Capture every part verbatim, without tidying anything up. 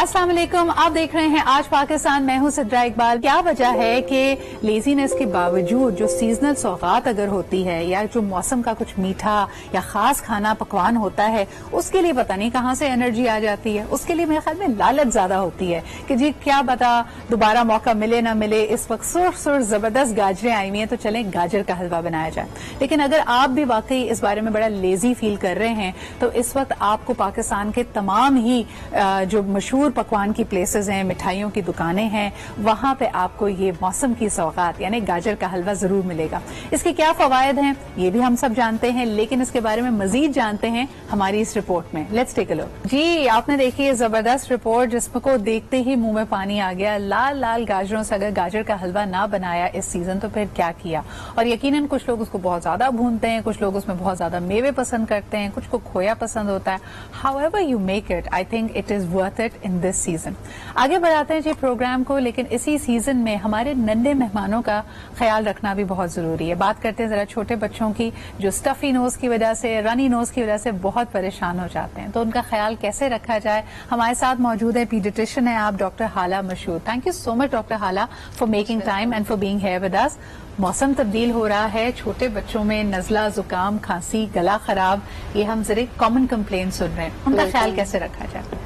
अस्सलाम वालेकुम, आप देख रहे हैं आज पाकिस्तान। मैं हूं सिद्रा इकबाल। क्या वजह है कि लेजीनेस के बावजूद जो सीजनल सौगात अगर होती है या जो मौसम का कुछ मीठा या खास खाना पकवान होता है उसके लिए पता नहीं कहां से एनर्जी आ जाती है, उसके लिए मेरे ख्याल में लालच ज्यादा होती है कि जी क्या पता दोबारा मौका मिले ना मिले। इस वक्त सुर सुर जबरदस्त गाजरें आई हुई हैं तो चलें गाजर का हलवा बनाया जाए। लेकिन अगर आप भी वाकई इस बारे में बड़ा लेजी फील कर रहे हैं तो इस वक्त आपको पाकिस्तान के तमाम ही जो मशहूर पकवान की प्लेसेस हैं, मिठाइयों की दुकानें हैं, वहां पे आपको ये मौसम की सौगात यानी गाजर का हलवा जरूर मिलेगा। इसके क्या फवायद हैं ये भी हम सब जानते हैं, लेकिन इसके बारे में मजीद जानते हैं हमारी इस रिपोर्ट में। Let's take a look. जी आपने देखी ये जबरदस्त रिपोर्ट जिसको देखते ही मुंह में पानी आ गया। लाल लाल गाजरों से अगर गाजर का हलवा ना बनाया इस सीजन तो फिर क्या किया। और यकीनन कुछ लोग उसको बहुत ज्यादा भूनते हैं, कुछ लोग उसमें बहुत ज्यादा मेवे पसंद करते हैं, कुछ को खोया पसंद होता है। However you make it, I think it is worth it in this season. आगे बढ़ाते हैं जी प्रोग्राम को, लेकिन इसी सीजन में हमारे नन्हे मेहमानों का ख्याल रखना भी बहुत जरूरी है। बात करते हैं जरा छोटे बच्चों की जो स्टफी नोज की वजह से, रनी नोज की वजह से बहुत परेशान हो जाते हैं, तो उनका ख्याल कैसे रखा जाए। हमारे साथ मौजूद है पीडियट्रिशियन है आप डॉक्टर हाला मशहूर। Thank you so much doctor हाला for making time and for being here with us. मौसम तब्दील हो रहा है, छोटे बच्चों में नजला, जुकाम, खांसी, गला खराब, ये हम जरा कॉमन कंप्लेंट सुन रहे हैं, उनका ख्याल कैसे रखा जाए।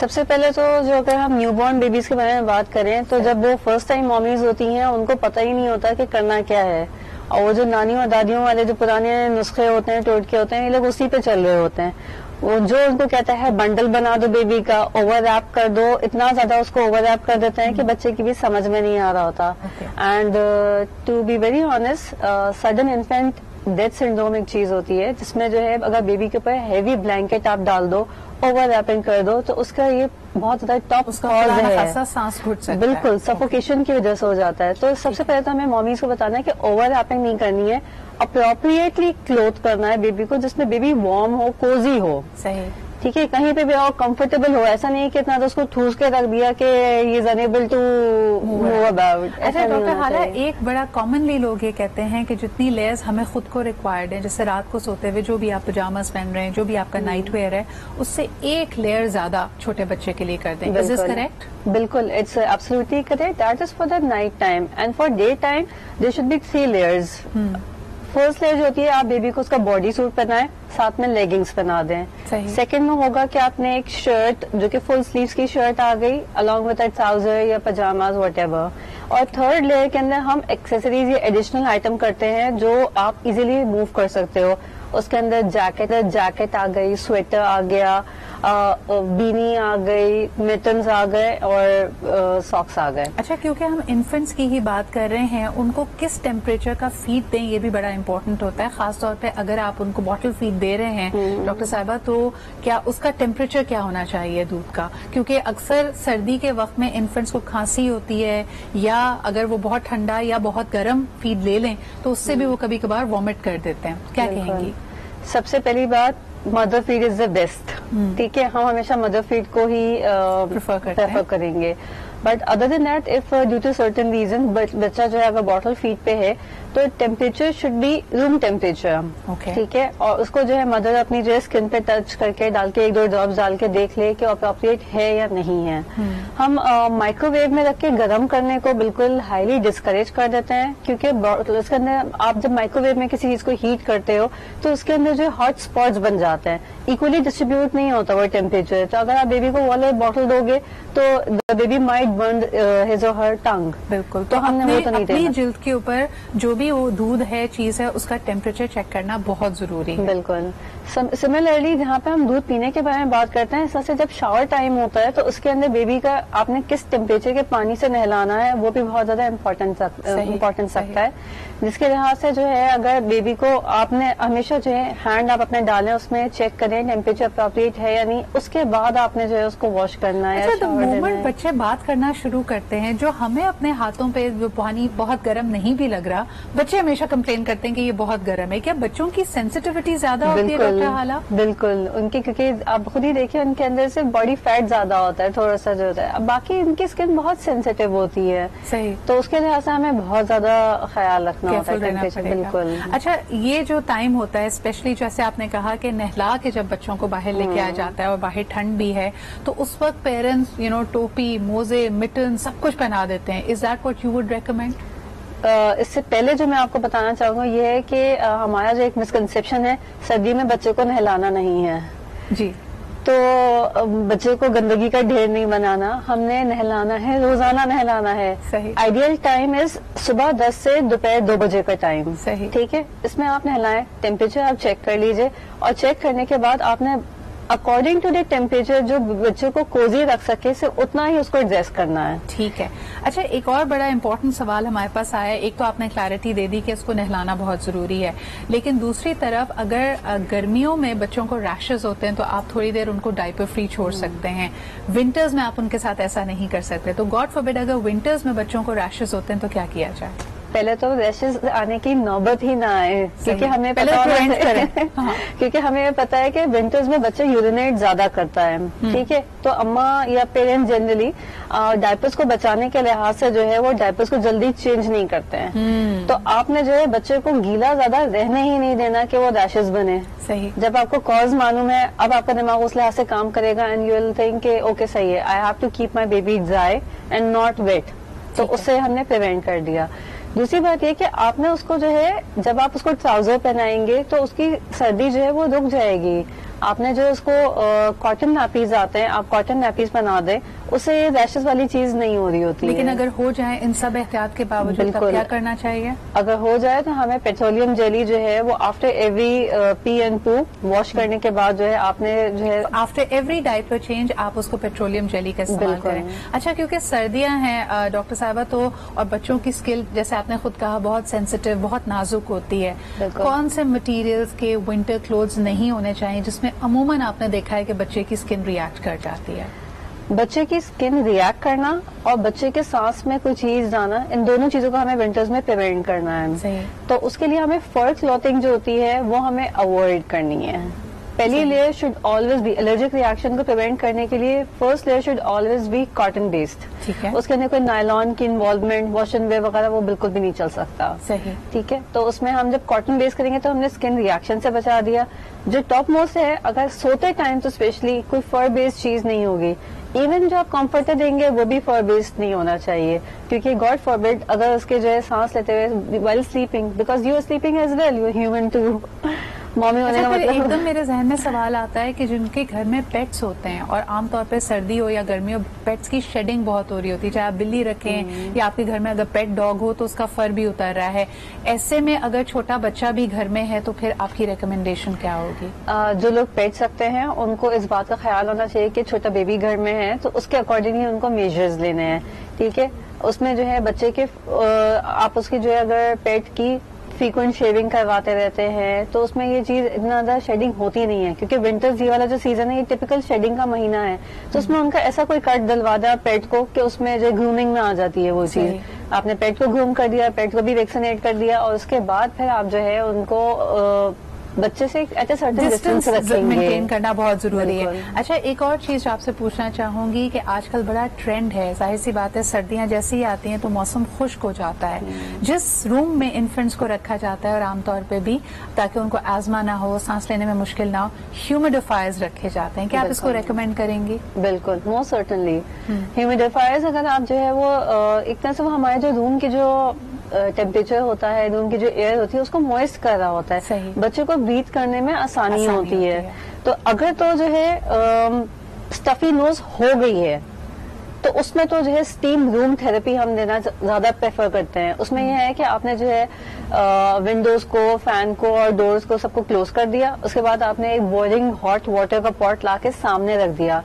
सबसे पहले तो जो अगर हम न्यूबॉर्न बेबीज के बारे में बात करें तो जब वो फर्स्ट टाइम मॉमीज होती हैं उनको पता ही नहीं होता कि करना क्या है, और वो जो नानियों और दादियों वाले जो पुराने नुस्खे होते हैं, टोटके होते हैं, ये लोग उसी पे चल रहे होते हैं। वो जो उनको कहता है बंडल बना दो बेबी का, ओवर रैप कर दो, इतना ज्यादा उसको ओवर रैप कर देते हैं कि बच्चे की भी समझ में नहीं आ रहा होता। And to be very honest, sudden infant death syndrome एक चीज होती है जिसमें जो है अगर बेबी के ऊपर हैवी ब्लैंकेट आप डाल दो, ओवर रैपिंग कर दो, तो उसका ये बहुत ज्यादा टॉप कॉज है, सांस घुट सकता है, बिल्कुल सफोकेशन की वजह से हो जाता है। तो सबसे पहले तो हमें मॉमीज को बताना है कि ओवर रैपिंग नहीं करनी है, अप्रोप्रिएटली क्लोथ करना है बेबी को जिसमें बेबी वार्म हो, कोजी हो, सही ठीक है, कहीं पे भी और कंफर्टेबल हो। ऐसा नहीं कि इतना तो उसको ठूस के रख दिया कि ये अनेबल टू मूव अबाउट। अच्छा डॉक्टर हाला, एक बड़ा कॉमनली लोग ये कहते हैं कि जितनी लेयर्स हमें खुद को रिक्वायर्ड है, जैसे रात को सोते हुए जो भी आप पजामास पहन रहे हैं, जो भी आपका नाइट वेयर है, उससे एक लेयर ज्यादा छोटे बच्चे के लिए कर दें। Is this correct? बिल्कुल, it's absolutely correct. That is for the night time and for day time there should be three layers. First layer जो होती है आप बेबी को उसका बॉडी सूट पहनाएं, साथ में लेगिंग्स पहना दें। सेकंड में होगा कि आपने एक शर्ट जो कि फुल स्लीव्स की शर्ट आ गई अलोंग विद अ ट्राउजर या पजामाज व्हाटएवर। और थर्ड लेयर के अंदर हम एक्सेसरीज या एडिशनल आइटम करते हैं जो आप इजीली मूव कर सकते हो। उसके अंदर जैकेट जैकेट आ गई, स्वेटर आ गया, आ, बीनी आ गई, मिटन्स आ गए और सॉक्स आ गए। अच्छा, क्योंकि हम इन्फेंट्स की ही बात कर रहे हैं, उनको किस टेम्परेचर का फीड दें ये भी बड़ा इम्पोर्टेंट होता है। खासतौर पे अगर आप उनको बॉटल फीड दे रहे हैं डॉक्टर साहिबा, तो क्या उसका टेम्परेचर क्या होना चाहिए दूध का? क्योंकि अक्सर सर्दी के वक्त में इन्फेंट्स को खांसी होती है, या अगर वो बहुत ठंडा या बहुत गर्म फीड ले लें तो उससे भी वो कभी कभार वॉमिट कर देते हैं। क्या कहेंगी? सबसे पहली बात, mother feed is the best, ठीक है, हम हमेशा मदर फीड को ही प्रेफर करेंगे। But other than that, if due to certain reason बच्चा जो है अगर बॉटल फीड पे है तो temperature should be room temperature, ठीक है, और उसको जो है मदर अपनी जो है स्किन पे टच करके डाल के एक दो ड्रॉप्स डाल के देख ले कि अप्रोप्रिएट है या नहीं है। हम माइक्रोवेव uh, में रख के गर्म करने को बिल्कुल हाईली डिस्करेज कर देते हैं, क्योंकि उसके अंदर आप जब माइक्रोवेव में किसी चीज को हीट करते हो तो उसके अंदर जो हॉट स्पॉट्स बन जाते हैं, इक्वली डिस्ट्रीब्यूट नहीं होता वो टेम्परेचर। तो अगर आप बेबी को वाले बॉटल दोगे तो बेबी माइट बर्न हिज और हर टंग। बिल्कुल, तो, तो हमने वो तो नहीं देखा। जिल्द के ऊपर जो भी वो दूध है, चीज है, उसका टेम्परेचर चेक करना बहुत जरूरी है। बिल्कुल, सिमिलरली जहाँ पे हम दूध पीने के बारे में बात करते हैं, इससे जब शावर टाइम होता है तो उसके अंदर बेबी का आपने किस टेम्परेचर के पानी से नहलाना है वो भी बहुत ज्यादा इम्पोर्टेंट इम्पोर्टेंट रखता है। जिसके लिहाज से जो है अगर बेबी को आपने हमेशा जो है हैंड आप अपने डालें, उसमें चेक करें टेम्परेचर अप्रोप्रिएट है या नहीं, उसके बाद आपने जो है उसको वॉश करना है। तो मोमेंट बच्चे बात करना शुरू करते हैं, जो हमें अपने हाथों पे पानी बहुत गर्म नहीं भी लग रहा बच्चे हमेशा कंप्लेन करते हैं कि ये बहुत गर्म है, क्या बच्चों की सेंसिटिविटी ज्यादा होती है डॉक्टर हाला? बिल्कुल, उनकी, क्योंकि आप खुद ही देखिए उनके अंदर से बॉडी फैट ज्यादा होता है, थोड़ा सा जो होता है, बाकी इनकी स्किन बहुत सेंसिटिव होती है। सही, तो उसके लिहाज से हमें बहुत ज्यादा ख्याल रखना होता है। बिल्कुल। अच्छा, ये जो टाइम होता है स्पेशली जैसे आपने कहा कि नहला के जब बच्चों को बाहर लेके आ जाता है और बाहर ठंड भी है, तो उस वक्त पेरेंट्स यू नो टोपी, मोजे, मिटन सब कुछ पहना देते हैं, is that what you would recommend? Uh, इससे पहले जो मैं आपको बताना चाहूंगा ये है कि uh, हमारा जो एक मिसकंसेप्शन है, सर्दी में बच्चे को नहलाना नहीं है जी, तो uh, बच्चे को गंदगी का ढेर नहीं बनाना, हमने नहलाना है, रोजाना नहलाना है। सही। आइडियल टाइम इज सुबह दस से दोपहर दो बजे का टाइम। सही, ठीक है, इसमें आप नहलाएं, टेम्परेचर आप चेक कर लीजिए, और चेक करने के बाद आपने अकॉर्डिंग टू द टेम्परेचर जो बच्चों को कोजी रख सके से उतना ही उसको एडजस्ट करना है। ठीक है। अच्छा, एक और बड़ा इम्पोर्टेंट सवाल हमारे पास आया, एक तो आपने क्लैरिटी दे दी कि इसको नहलाना बहुत जरूरी है, लेकिन दूसरी तरफ अगर गर्मियों में बच्चों को रैशेज होते हैं तो आप थोड़ी देर उनको डायपर फ्री छोड़ सकते हैं, विंटर्स में आप उनके साथ ऐसा नहीं कर सकते, तो गॉड फॉरबिड अगर विंटर्स में बच्चों को रैशेज होते हैं तो क्या किया जाए? पहले तो रैशेज आने की नौबत ही ना आए, क्योंकि हमें पता है क्योंकि हमें पता है कि विंटर्स में बच्चे यूरिनेट ज्यादा करता है, ठीक है, तो अम्मा या पेरेंट्स जनरली डायपर्स को बचाने के लिहाज से जो है वो डायपर्स को जल्दी चेंज नहीं करते हैं, तो आपने जो है बच्चे को गीला ज्यादा रहने ही नहीं देना कि वो रैशेज बने। सही, जब आपको कॉज मालूम है, अब आपका दिमाग उस लिहाज से काम करेगा एंड यू विल थिंक कि ओके सही है, I have to keep my baby dry and not wet, तो उससे हमने प्रिवेंट कर दिया। दूसरी बात यह कि आपने उसको जो है, जब आप उसको ट्राउजर पहनाएंगे तो उसकी सर्दी जो है वो रुक जाएगी, आपने जो उसको कॉटन नैपीज आते हैं, आप कॉटन नैपीज बना दें, उससे ये रैशेज वाली चीज नहीं हो रही होती। लेकिन है, अगर हो जाए इन सब एहतियात के बावजूद तब क्या करना चाहिए? अगर हो जाए तो हमें पेट्रोलियम जेली जो है वो after every pee and poo wash करने के बाद जो है आपने जो है आफ्टर एवरी डायपर चेंज आप उसको पेट्रोलियम जेली का इस्तेमाल करें। अच्छा, क्योंकि सर्दियां हैं डॉक्टर साहबा, तो और बच्चों की स्किन जैसे आपने खुद कहा बहुत सेंसिटिव, बहुत नाजुक होती है, कौन से मटीरियल्स के विंटर क्लोथ्स नहीं होने चाहिए जिसमें अमूमन आपने देखा है कि बच्चे की स्किन रिएक्ट कर जाती है? बच्चे की स्किन रिएक्ट करना और बच्चे के सांस में कोई चीज जाना, इन दोनों चीजों को हमें विंटर्स में प्रिवेंट करना है। सही। तो उसके लिए हमें फर क्लॉथिंग जो होती है वो हमें अवॉइड करनी है। पहली layer should always be, allergic reaction को प्रिवेंट करने के लिए first layer should always be cotton based, ठीक है, उसके अंदर कोई नायलॉन की इन्वॉल्वमेंट, वॉश एंड वेयर वगैरह वो बिल्कुल भी नहीं चल सकता। सही, ठीक है, तो उसमें हम जब कॉटन बेस्ड करेंगे तो हमने स्किन रिएक्शन से बचा दिया। जो टॉप मोस्ट है, अगर सोते टाइम तो स्पेशली कोई फर बेस्ड चीज नहीं होगी, इवन जो आप कम्फर्टर देंगे वो भी फर बेस्ड नहीं होना चाहिए, क्योंकि गॉड फॉरबिड अगर उसके जो है सांस लेते हुए while sleeping, because you are sleeping as well, you are human too. अच्छा, मतलब एकदम मेरे जहन में सवाल आता है कि जिनके घर में पेट्स होते हैं और आमतौर पे सर्दी हो या गर्मी हो पेट्स की शेडिंग बहुत हो रही होती है, चाहे आप बिल्ली रखें या आपके घर में अगर पेट डॉग हो तो उसका फर भी उतर रहा है, ऐसे में अगर छोटा बच्चा भी घर में है तो फिर आपकी रिकमेंडेशन क्या होगी? आ, जो लोग पेट्स रखते हैं उनको इस बात का ख्याल होना चाहिए कि छोटा बेबी घर में है तो उसके अकॉर्डिंग ही उनको मेजर्स लेने हैं, ठीक है, उसमें जो है बच्चे के आप उसकी जो है अगर पेट की फ्रीक्वेंट शेविंग करवाते रहते हैं तो उसमें ये चीज इतना ज्यादा शेडिंग होती नहीं है, क्योंकि विंटर्स ये वाला जो सीजन है ये टिपिकल शेडिंग का महीना है, तो उसमें उनका ऐसा कोई कट दिलवा दिया पेट को कि उसमें जो ग्रूमिंग में आ जाती है वो चीज, आपने पेट को ग्रूम कर दिया, पेट को भी वैक्सीनेट कर दिया, और उसके बाद फिर आप जो है उनको आ, बच्चे से अच्छा सर्टेन डिस्टेंस मेंटेन करना बहुत जरूरी है। अच्छा, एक और चीज आपसे पूछना चाहूंगी कि आजकल बड़ा ट्रेंड है, जाहिर सी बात है सर्दियां जैसे ही आती हैं तो मौसम खुश्क हो जाता है, जिस रूम में इन्फेंट्स को रखा जाता है और आमतौर पे भी ताकि उनको एजमा ना हो, सांस लेने में मुश्किल ना हो, ह्यूमिडिफायर्स रखे जाते हैं, क्या आप इसको रेकमेंड करेंगी? बिल्कुल, मोस्ट सर्टनली ह्यूमिडिफायर्स अगर आप जो है वो एक तरह से वो हमारे जो रूम की जो टेम्परेचर होता है, रूम की जो एयर होती है उसको मॉइस्ट कर रहा होता है। सही। बच्चों को ब्रीथ करने में आसानी, आसानी होती, होती है।, है तो अगर तो जो है स्टफी नोज हो गई है तो उसमें तो जो है स्टीम रूम थेरेपी हम देना ज्यादा प्रेफर करते हैं। उसमें यह है कि आपने जो है आ, विंडोज को, फैन को और डोर्स को सबको क्लोज कर दिया, उसके बाद आपने एक बॉइलिंग हॉट वाटर का पॉट लाके सामने रख दिया।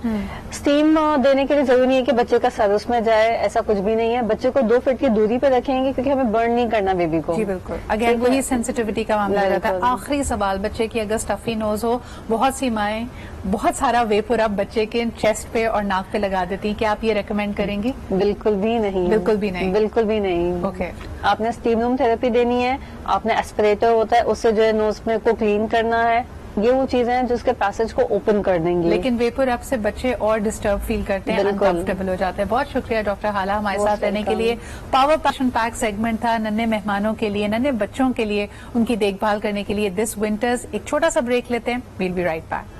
स्टीम देने के लिए जरूरी नहीं है कि बच्चे का सर उसमें जाए, ऐसा कुछ भी नहीं है, बच्चे को दो फीट की दूरी पे रखेंगे क्योंकि हमें बर्न नहीं करना बेबी को। जी बिल्कुल, अगेन वही सेंसिटिविटी का मामला रहता है। आखिरी सवाल, बच्चे की अगर स्टफी नोज हो, बहुत सी माएं बहुत सारा वेपर आप बच्चे के चेस्ट पे और नाक पे लगा देती है, क्या आप ये रेकमेंड करेंगी? बिल्कुल भी नहीं, बिल्कुल भी नहीं, बिल्कुल भी नहीं। ओके, आपने स्टीम रूम थेरेपी देनी है, है, आपने एस्पिरेटर होता है उससे जो है नोज में को क्लीन करना है, ये वो चीजें हैं जो उसके पैसेज को ओपन कर देंगी। लेकिन वेपर अप से बच्चे और डिस्टर्ब फील करते हैं, अनकंफर्टेबल हो जाते हैं। बहुत शुक्रिया डॉक्टर हाला हमारे साथ रहने के लिए। पावर पैशन पैक सेगमेंट था नन्हे मेहमानों के लिए, नन्हे बच्चों के लिए, उनकी देखभाल करने के लिए दिस विंटर्स। एक छोटा सा ब्रेक लेते हैं, we'll be right back.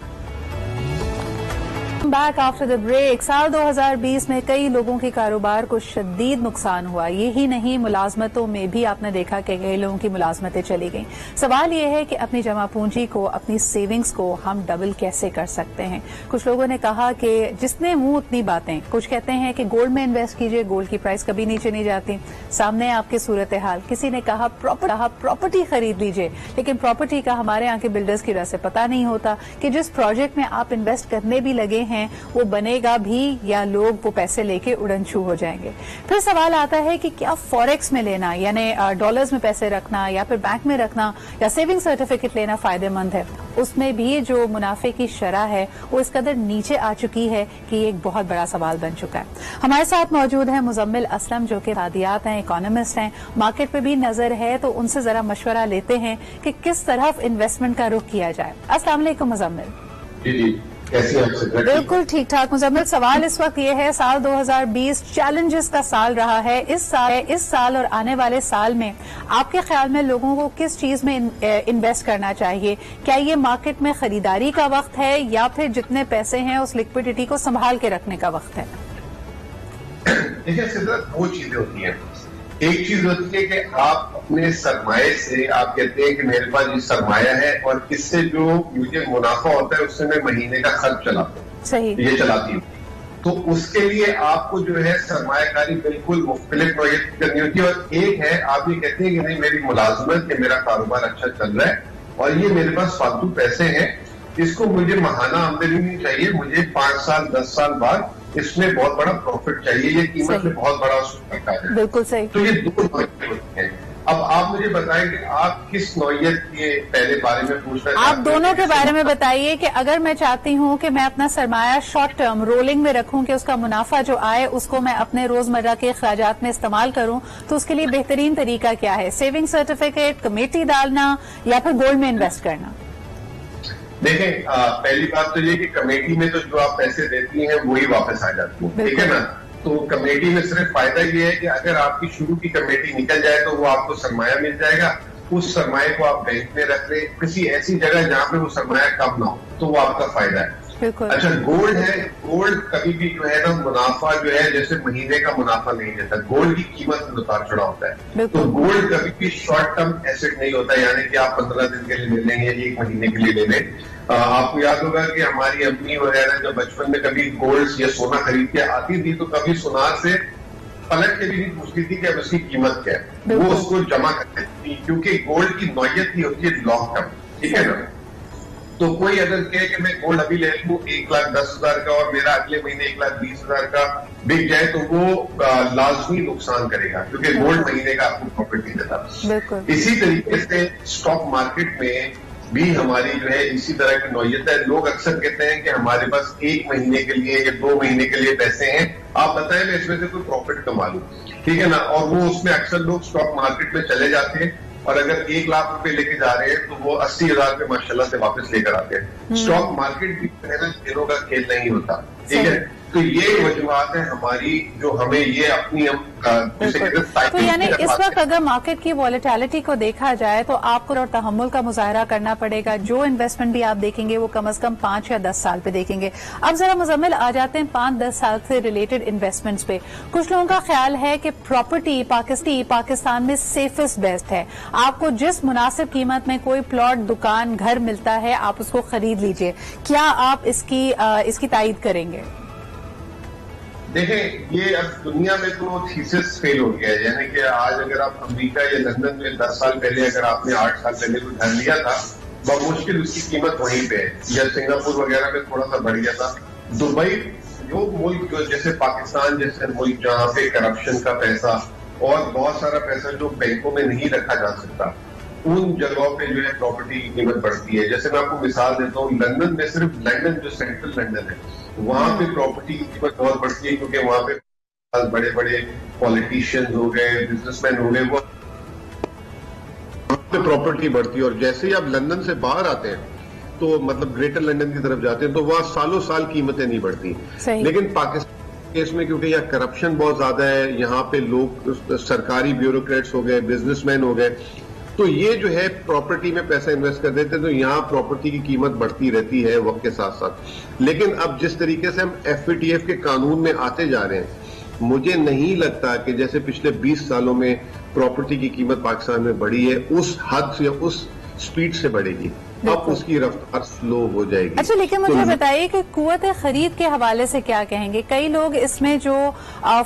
Back after the break. साल दो हज़ार बीस में कई लोगों के कारोबार को शदीद नुकसान हुआ, ये ही नहीं मुलाजमतों में भी आपने देखा कि कई लोगों की मुलाजमतें चली गई। सवाल ये है कि अपनी जमा पूंजी को, अपनी सेविंग्स को हम डबल कैसे कर सकते हैं। कुछ लोगों ने कहा कि जिसने मुंह उतनी बातें, कुछ कहते हैं कि गोल्ड में इन्वेस्ट कीजिए, गोल्ड की प्राइस कभी नीचे नहीं जाती, सामने आपके सूरत हाल। किसी ने कहा प्रॉपर्टी खरीद लीजिए, लेकिन प्रॉपर्टी का हमारे यहाँ के बिल्डर्स की राय से पता नहीं होता कि जिस प्रोजेक्ट में आप इन्वेस्ट करने भी लगे हैं वो बनेगा भी या लोग वो पैसे लेके उड़नछू हो जाएंगे। फिर सवाल आता है कि क्या फॉरेक्स में लेना यानी डॉलर्स में पैसे रखना या फिर बैंक में रखना या सेविंग सर्टिफिकेट लेना फायदेमंद है। उसमें भी जो मुनाफे की शरह है वो इस कदर नीचे आ चुकी है कि ये एक बहुत बड़ा सवाल बन चुका है। हमारे साथ मौजूद है मुजम्मिल असलम जो कि मादियात हैं, इकोनॉमिस्ट हैं, मार्केट पे भी नजर है, तो उनसे जरा मशवरा लेते हैं कि किस तरफ इन्वेस्टमेंट का रुख किया जाए। अस्सलाम वालेकुम मुजम्मिल। बिल्कुल ठीक ठाक मुजम्मिल। सवाल इस वक्त ये है, साल दो हज़ार बीस चैलेंजेस का साल रहा है। इस साल इस साल और आने वाले साल में आपके ख्याल में लोगों को किस चीज में इन्वेस्ट करना चाहिए? क्या ये मार्केट में खरीदारी का वक्त है या फिर जितने पैसे हैं उस लिक्विडिटी को संभाल के रखने का वक्त है? देखिए सिद्रत, दो चीजें होती हैं। एक चीज होती है कि आप अपने सरमाए से आप कहते हैं कि मेरे पास ये सरमाया है और इससे जो मुझे मुनाफा होता है उससे मैं महीने का खर्च चलाता हूँ, सही ये चलाती हूँ। तो उसके लिए आपको जो है सरमायाकारी बिल्कुल मुख्तलिफ प्रोजेक्ट करनी होती है। और एक है आप ये कहते हैं कि नहीं मेरी मुलाजमत है, मेरा कारोबार अच्छा चल रहा है और ये मेरे पास फालतू पैसे हैं, इसको मुझे माहाना आमदनी नहीं चाहिए, मुझे पांच साल दस साल बाद इसमें बहुत बड़ा प्रॉफिट चाहिए, ये कीमत में बहुत बड़ा सुधार है। बिल्कुल सही। तो ये दो नौयतें होती हैं। अब आप मुझे बताएं कि आप किस नौयत के पहले बारे में पूछ रहे हैं। आप दोनों के बारे में बताइए कि अगर मैं चाहती हूँ कि मैं अपना सरमाया शॉर्ट टर्म रोलिंग में रखूँ कि उसका मुनाफा जो आए उसको मैं अपने रोजमर्रा के अखराजात में इस्तेमाल करूँ, तो उसके लिए बेहतरीन तरीका क्या है? सेविंग सर्टिफिकेट, कमेटी डालना या फिर गोल्ड में इन्वेस्ट करना? देखें, पहली बात तो ये कि कमेटी में तो जो आप पैसे देती हैं वही वापस आ जाती है, ठीक है ना। तो कमेटी में सिर्फ फायदा ये है कि अगर आपकी शुरू की कमेटी निकल जाए तो वो आपको सरमाया मिल जाएगा, उस सरमाए को आप बैंक में रख लें, किसी ऐसी जगह जहाँ पे वो सरमाया कम ना हो, तो वो आपका फायदा है। अच्छा, गोल्ड है, गोल्ड कभी भी जो है ना मुनाफा जो है जैसे महीने का मुनाफा नहीं देता, गोल्ड की कीमत में उतार चढ़ाव होता है। तो गोल्ड कभी भी शॉर्ट टर्म एसेट नहीं होता, यानी कि आप पंद्रह दिन के लिए ले लेंगे, एक महीने के लिए ले लें। आपको याद होगा कि हमारी अम्मी वगैरह जब बचपन में कभी गोल्ड या सोना खरीद के आती थी तो कभी सुनार से पलट के भी नहीं पूछती थी कि अब इसकी कीमत क्या है, वो उसको जमा करती थी, क्योंकि गोल्ड की नौयत ही होती है लॉन्ग टर्म, ठीक है ना। तो कोई अगर कहे कि मैं गोल्ड अभी ले लूँ एक लाख दस हजार का और मेरा अगले महीने एक लाख बीस हजार का बिक जाए तो वो लाजमी नुकसान करेगा, क्योंकि गोल्ड महीने का आपको प्रॉफिट नहीं देता। इसी तरीके से स्टॉक मार्केट में भी हमारी जो है इसी तरह की नौयत है। लोग अक्सर कहते हैं कि हमारे पास एक महीने के लिए या दो महीने के लिए पैसे हैं, आप बताएं मैं इसमें से कोई प्रॉफिट कमा लूं, ठीक है ना। और वो उसमें अक्सर लोग स्टॉक मार्केट में चले जाते हैं और अगर एक लाख रुपए लेके जा रहे हैं तो वो अस्सी हजार रुपये माशाल्लाह से वापस लेकर आते हैं। स्टॉक मार्केट भी खेलों का खेल नहीं होता, ठीक है। तो ये वजूहत है हमारी जो हमें ये अपनी हम तो यानी इस वक्त अगर मार्केट की वॉलेटिलिटी को देखा जाए तो आपको और तहम्मुल का मुजाहरा करना पड़ेगा। जो इन्वेस्टमेंट भी आप देखेंगे वो कम अज कम पांच या दस साल पे देखेंगे। अब जरा मुजम्मिल आ जाते हैं पांच दस साल से रिलेटेड इन्वेस्टमेंट्स पे। कुछ लोगों का ख्याल है कि प्रॉपर्टी पाकिस्तान पाकिस्तान में सेफेस्ट बेस्ट है, आपको जिस मुनासिब कीमत में कोई प्लॉट, दुकान, घर मिलता है आप उसको खरीद लीजिए। क्या आप इसकी इसकी तायद करेंगे? देखें, ये अब दुनिया में तो थीसिस फेल हो गया है, यानी कि आज अगर आप अमेरिका या लंदन में दस साल पहले अगर आपने आठ साल पहले कोई घर लिया था बमुश्किल उसकी कीमत वहीं पे है, या सिंगापुर वगैरह में थोड़ा सा बढ़ गया था। दुबई जो मुल्क जो जैसे पाकिस्तान जैसे मुल्क जहाँ पे करप्शन का पैसा और बहुत सारा पैसा जो बैंकों में नहीं रखा जा सकता, उन जगहों पर जो है प्रॉपर्टी की कीमत बढ़ती है। जैसे मैं आपको मिसाल देता हूँ, लंदन में सिर्फ लंदन जो सेंट्रल लंदन है वहां पे प्रॉपर्टी की कीमत बहुत बढ़ती है, क्योंकि वहां पे बड़े बड़े पॉलिटिशियंस हो गए, बिजनेसमैन हो गए, वो पे प्रॉपर्टी बढ़ती है और जैसे ही आप लंदन से बाहर आते हैं तो मतलब ग्रेटर लंदन की तरफ जाते हैं तो वहाँ सालों साल कीमतें नहीं बढ़ती। लेकिन पाकिस्तान केस में क्योंकि यहाँ करप्शन बहुत ज्यादा है, यहाँ पे लोग सरकारी ब्यूरोक्रेट्स हो गए, बिजनेसमैन हो गए, तो ये जो है प्रॉपर्टी में पैसा इन्वेस्ट कर देते हैं तो यहाँ प्रॉपर्टी की कीमत बढ़ती रहती है वक्त के साथ साथ। लेकिन अब जिस तरीके से हम एफ ए टी एफ के कानून में आते जा रहे हैं, मुझे नहीं लगता कि जैसे पिछले बीस सालों में प्रॉपर्टी की कीमत पाकिस्तान में बढ़ी है उस हद से, उस स्पीड से बढ़ेगी, अब उसकी रफ्तार स्लो हो जाएगी। अच्छा, लेकिन मुझे बताइए कि कुव्वत खरीद के हवाले से क्या कहेंगे? कई लोग इसमें जो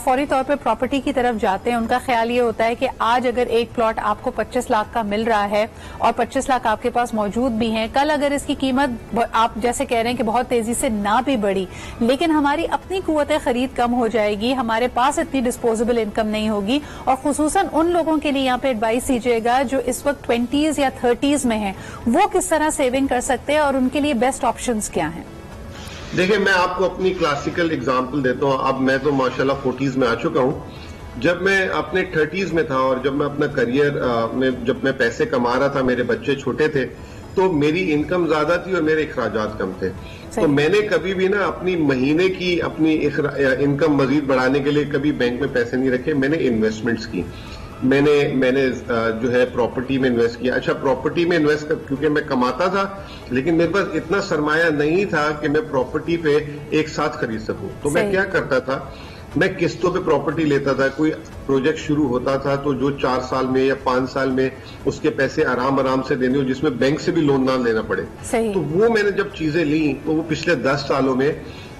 फौरी तौर पे प्रॉपर्टी की तरफ जाते हैं उनका ख्याल ये होता है कि आज अगर एक प्लॉट आपको पच्चीस लाख का मिल रहा है और पच्चीस लाख आपके पास मौजूद भी हैं, कल अगर इसकी कीमत आप जैसे कह रहे हैं कि बहुत तेजी से ना भी बढ़ी लेकिन हमारी अपनी कुव्वत खरीद कम हो जाएगी, हमारे पास इतनी डिस्पोजेबल इनकम नहीं होगी। और खुसूसन उन लोगों के लिए यहाँ पे एडवाइस दीजिएगा जो इस वक्त ट्वेंटीज या थर्टीज में है, वो किस तरह सेविंग कर सकते हैं और उनके लिए बेस्ट ऑप्शंस क्या हैं? देखिए, मैं आपको अपनी क्लासिकल एग्जांपल देता हूं। अब मैं तो माशाल्लाह फोर्टीज में आ चुका हूं। जब मैं अपने थर्टीज में था और जब मैं अपना करियर में जब मैं पैसे कमा रहा था, मेरे बच्चे छोटे थे, तो मेरी इनकम ज्यादा थी और मेरे इखराजात कम थे। तो मैंने कभी भी ना अपनी महीने की अपनी इनकम मजीद बढ़ाने के लिए कभी बैंक में पैसे नहीं रखे, मैंने इन्वेस्टमेंट्स की, मैंने मैंने जो है प्रॉपर्टी में इन्वेस्ट किया। अच्छा, प्रॉपर्टी में इन्वेस्ट कर क्योंकि मैं कमाता था लेकिन मेरे पास इतना सरमाया नहीं था कि मैं प्रॉपर्टी पे एक साथ खरीद सकूं, तो मैं क्या करता था, मैं किस्तों पे प्रॉपर्टी लेता था। कोई प्रोजेक्ट शुरू होता था तो जो चार साल में या पांच साल में उसके पैसे आराम आराम से देने हो, जिसमें बैंक से भी लोन ना लेना पड़े, तो वो मैंने जब चीजें ली तो वो पिछले दस सालों में,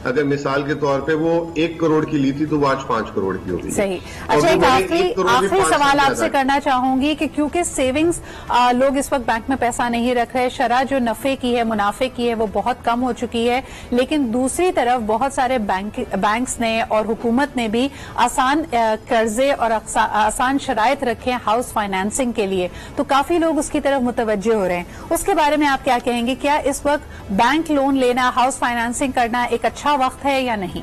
अगर मिसाल के तौर पे वो एक करोड़ की ली थी तो वो आज पांच करोड़ की होगी। सही। अच्छा, एक आखिरी आखिरी सवाल आपसे करना चाहूंगी कि क्योंकि सेविंग्स आ, लोग इस वक्त बैंक में पैसा नहीं रख रहे, शरह जो नफे की है, मुनाफे की है, वो बहुत कम हो चुकी है, लेकिन दूसरी तरफ बहुत सारे बैंक बैंक्स ने और हुकूमत ने भी आसान कर्जे और आसान शराइत रखे हैं हाउस फाइनेंसिंग के लिए, तो काफी लोग उसकी तरफ मुतवज्जे हो रहे हैं। उसके बारे में आप क्या कहेंगे? क्या इस वक्त बैंक लोन लेना, हाउस फाइनेंसिंग करना एक अच्छा वक्त है या नहीं?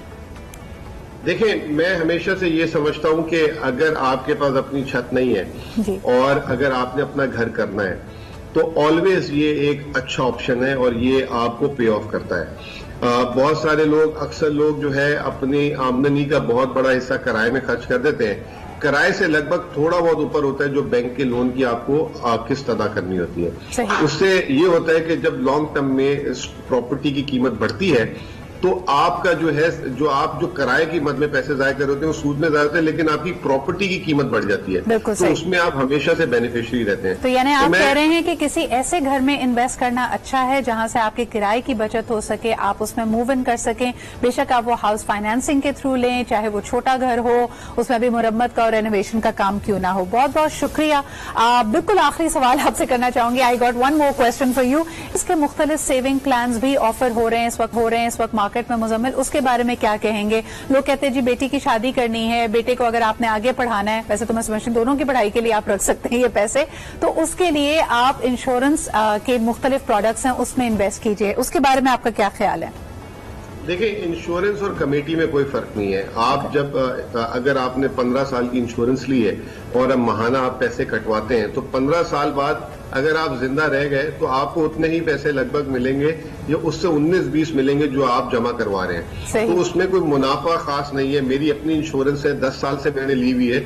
देखिए, मैं हमेशा से ये समझता हूं कि अगर आपके पास अपनी छत नहीं है और अगर आपने अपना घर करना है तो ऑलवेज ये एक अच्छा ऑप्शन है और ये आपको पे ऑफ करता है। आ, बहुत सारे लोग, अक्सर लोग जो है अपनी आमदनी का बहुत बड़ा हिस्सा किराए में खर्च कर देते हैं। किराए से लगभग थोड़ा बहुत ऊपर होता है जो बैंक के लोन की आपको किस्त अदा करनी होती है। उससे ये होता है कि जब लॉन्ग टर्म में प्रॉपर्टी की कीमत बढ़ती है तो आपका जो है, जो आप जो किराए की मद में पैसे जाया कर होते हैं वो सूद में जाया होते हैं, लेकिन आपकी प्रॉपर्टी की कीमत बढ़ जाती है, तो उसमें आप हमेशा से बेनिफिशियरी रहते हैं। तो यानी आप तो कह रहे हैं कि किसी ऐसे घर में इन्वेस्ट करना अच्छा है जहां से आपके किराए की बचत हो सके, आप उसमें मूव इन कर सकें। बेशक आप वो हाउस फाइनेंसिंग के थ्रू लें, चाहे वो छोटा घर हो, उसमें भी मुरम्मत का और रेनोवेशन का काम क्यों ना हो। बहुत बहुत शुक्रिया। बिल्कुल आखिरी सवाल आपसे करना चाहूंगी। I got one more question for you. इसके मुख्तलिफ सेविंग प्लान भी ऑफर हो रहे हैं इस वक्त हो रहे हैं इस वक्त में मुजम्मिल, उसके बारे में क्या कहेंगे? लोग कहते हैं जी बेटी की शादी करनी है, बेटे को अगर आपने आगे पढ़ाना है, वैसे तो मैं समझती हूँ दोनों की पढ़ाई के लिए आप रख सकते हैं ये पैसे, तो उसके लिए आप इंश्योरेंस के मुख्तलिफ प्रोडक्ट्स हैं उसमें इन्वेस्ट कीजिए, उसके बारे में आपका क्या ख्याल है? देखिए, इंश्योरेंस और कमेटी में कोई फर्क नहीं है। आप जब अगर आपने पंद्रह साल की इंश्योरेंस ली है और अब महाना आप पैसे कटवाते हैं तो पंद्रह साल बाद अगर आप जिंदा रह गए तो आपको उतने ही पैसे लगभग मिलेंगे या उससे उन्नीस बीस मिलेंगे जो आप जमा करवा रहे हैं, तो उसमें कोई मुनाफा खास नहीं है। मेरी अपनी इंश्योरेंस है, दस साल से मैंने ली हुई है,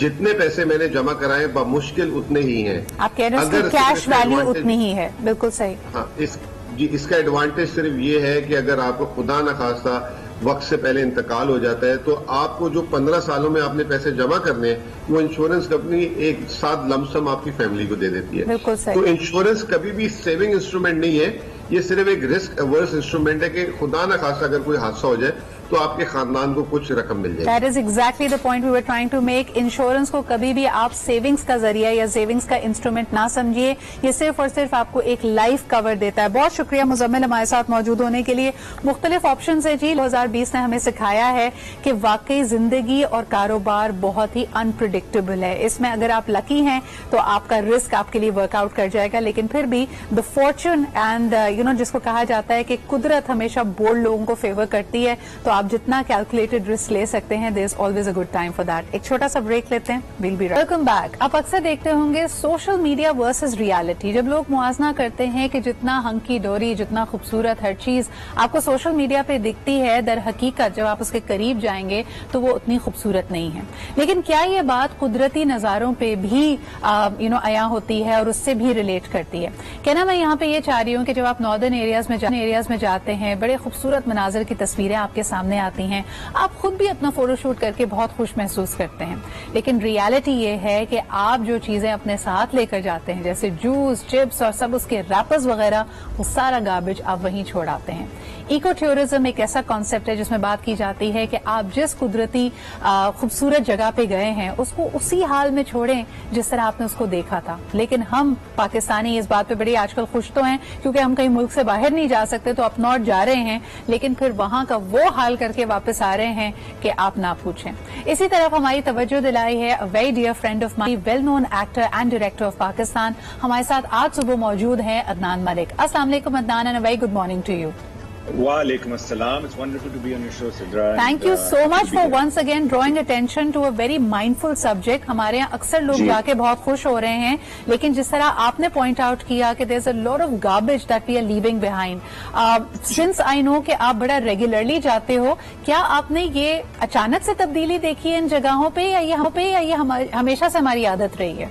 जितने पैसे मैंने जमा कराए बामुश्किल उतने ही हैं। आप कह रहे हैं अगर कैश वैल्यू उतनी ही है। बिल्कुल सही। हाँ, इस, जी, इसका एडवांटेज सिर्फ ये है कि अगर आपको खुदा न खास्ता वक्त से पहले इंतकाल हो जाता है तो आपको जो पंद्रह सालों में आपने पैसे जमा करने हैं वो इंश्योरेंस कंपनी एक साथ लमसम आपकी फैमिली को दे देती है। बिल्कुल सही। तो इंश्योरेंस कभी भी सेविंग इंस्ट्रूमेंट नहीं है, ये सिर्फ एक रिस्क अवर्स इंस्ट्रूमेंट है कि खुदा न खास्ता अगर कोई हादसा हो जाए तो आपके खानदान को कुछ रकम मिल जाएगी। That is exactly the point we were trying to make. Insurance को कभी भी आप सेविंग्स का जरिया या सेविंग्स का इंस्ट्रूमेंट ना समझिए, ये सिर्फ और सिर्फ आपको एक लाइफ कवर देता है। बहुत शुक्रिया मुजम्मिल हमारे साथ मौजूद होने के लिए। मुख्तलिफ ऑप्शन है जी, दो हजार बीस ने हमें सिखाया है कि वाकई जिंदगी और कारोबार बहुत ही अनप्रिडिक्टेबल है। इसमें अगर आप लकी हैं तो आपका रिस्क आपके लिए वर्कआउट कर जाएगा, लेकिन फिर भी the fortune and you know जिसको कहा जाता है कि कुदरत हमेशा बोल्ड लोगों को फेवर करती है, तो आप जितना कैलकुलेटेड रिस्क ले सकते हैं, there is always a good time for that. एक छोटा सा ब्रेक लेते हैं, विल बी वेलकम बैक। आप अक्सर देखते होंगे सोशल मीडिया वर्सेस रियलिटी, जब लोग मुआजना करते हैं कि जितना हंकी डोरी, जितना खूबसूरत हर चीज आपको सोशल मीडिया पे दिखती है, दर हकीकत जब आप उसके करीब जाएंगे तो वो उतनी खूबसूरत नहीं है। लेकिन क्या ये बात कुदरती नजारों पे भी यू नो आया होती है और उससे भी रिलेट करती है? कहना मैं यहाँ पे ये चाह रही हूँ कि जब आप नॉर्दर्न एरियाज में एरियाज में जाते हैं, बड़े खूबसूरत मनाजर की तस्वीरें आपके सामने आती हैं, आप खुद भी अपना फोटोशूट करके बहुत खुश महसूस करते हैं। लेकिन रियलिटी ये है कि आप जो चीजें अपने साथ लेकर जाते हैं, जैसे जूस, चिप्स और सब उसके रैपर्स वगैरह, वो सारा गार्बेज आप वहीं छोड़ आते हैं। इको टूरिज्म एक ऐसा कॉन्सेप्ट है जिसमें बात की जाती है कि आप जिस कुदरती खूबसूरत जगह पे गए हैं उसको उसी हाल में छोड़ें जिस तरह आपने उसको देखा था। लेकिन हम पाकिस्तानी इस बात पे बड़ी आजकल खुश तो हैं क्योंकि हम कहीं मुल्क से बाहर नहीं जा सकते, तो आप नॉर्थ जा रहे हैं लेकिन फिर वहां का वो हाल करके वापस आ रहे हैं कि आप ना पूछें। इसी तरफ हमारी तवज्जो दिलाई है a very dear friend of my, well known actor and director of Pakistan. हमारे साथ आज सुबह मौजूद हैं अदनान मलिक। अस्सलाम वालेकुम Adnan, and very good morning to you. Walaikum assalam. It's wonderful to be on your show, Sidra. Thank and, you so uh, much for here. once again drawing attention to a very mindful subject. हमारे यहाँ अक्सर लोग जाके बहुत खुश हो रहे हैं, लेकिन जिस तरह आपने पॉइंट आउट किया कि there's a lot of garbage that we are leaving behind. Uh, since I know कि आप बड़ा रेगुलरली जाते हो, क्या आपने ये अचानक से तब्दीली देखी है इन जगहों पे, या यहाँ पे, या ये हमेशा से हमारी आदत रही है?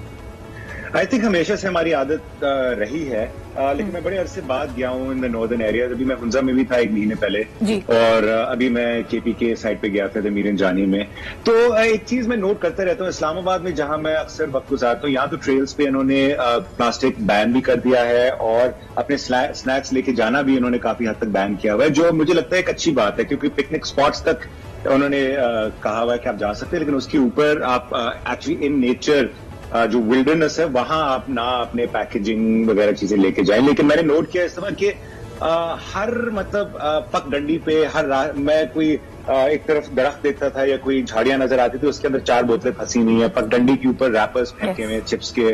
आई थिंक हमेशा से हमारी आदत रही है, लेकिन मैं बड़े अरसे बाद गया हूँ इन द नॉर्दर्न एरिया। अभी मैं हुंजा में भी था एक महीने पहले, और अभी मैं केपी के साइड पे गया था मीरन जानी में। तो एक चीज मैं नोट करता रहता हूँ, इस्लामाबाद में जहाँ मैं अक्सर वक्त गुजारता हूँ, यहाँ तो ट्रेल्स पे इन्होंने प्लास्टिक बैन भी कर दिया है और अपने स्नैक्स लेके जाना भी इन्होंने काफी हद तक बैन किया हुआ है, जो मुझे लगता है एक अच्छी बात है क्योंकि पिकनिक स्पॉट्स तक उन्होंने कहा हुआ है कि आप जा सकते हैं, लेकिन उसके ऊपर आप एक्चुअली इन नेचर जो विल्डरनेस है वहां आप ना अपने पैकेजिंग वगैरह चीजें लेके जाएं। लेकिन मैंने नोट किया इस समय कि हर मतलब पगडंडी पे हर मैं कोई आ, एक तरफ दरख्त देखता था या कोई झाड़ियां नजर आती थी, उसके अंदर चार बोतलें फंसी हुई हैं, पगडंडी के ऊपर रैपर्स फेंके हुए हैं चिप्स के।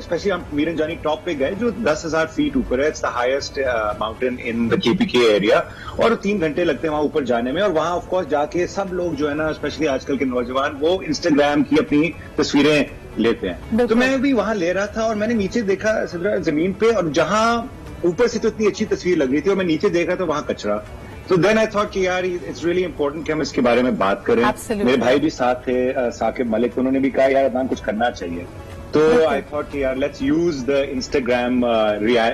स्पेशली हम मीरन जानी टॉप पे गए जो दस हजार फीट ऊपर है, it's the highest mountain in the KP के एरिया, और तीन घंटे लगते हैं वहां ऊपर जाने में। और वहां ऑफकोर्स जाके सब लोग जो है ना, स्पेशली आजकल के नौजवान, वो इंस्टाग्राम की अपनी तस्वीरें लेते हैं। तो मैं भी वहां ले रहा था और मैंने नीचे देखा जमीन पे, और जहां ऊपर से तो इतनी अच्छी तस्वीर लग रही थी और मैं नीचे देख रहा था वहां कचरा। तो देन आई थॉट कि यार इट्स रियली इंपॉर्टेंट कि हम इसके बारे में बात करें। Absolutely. मेरे भाई भी साथ थे साकिब मलिक, उन्होंने भी कहा यार अदनान कुछ करना चाहिए, तो आई थॉट कि यार let's use the Instagram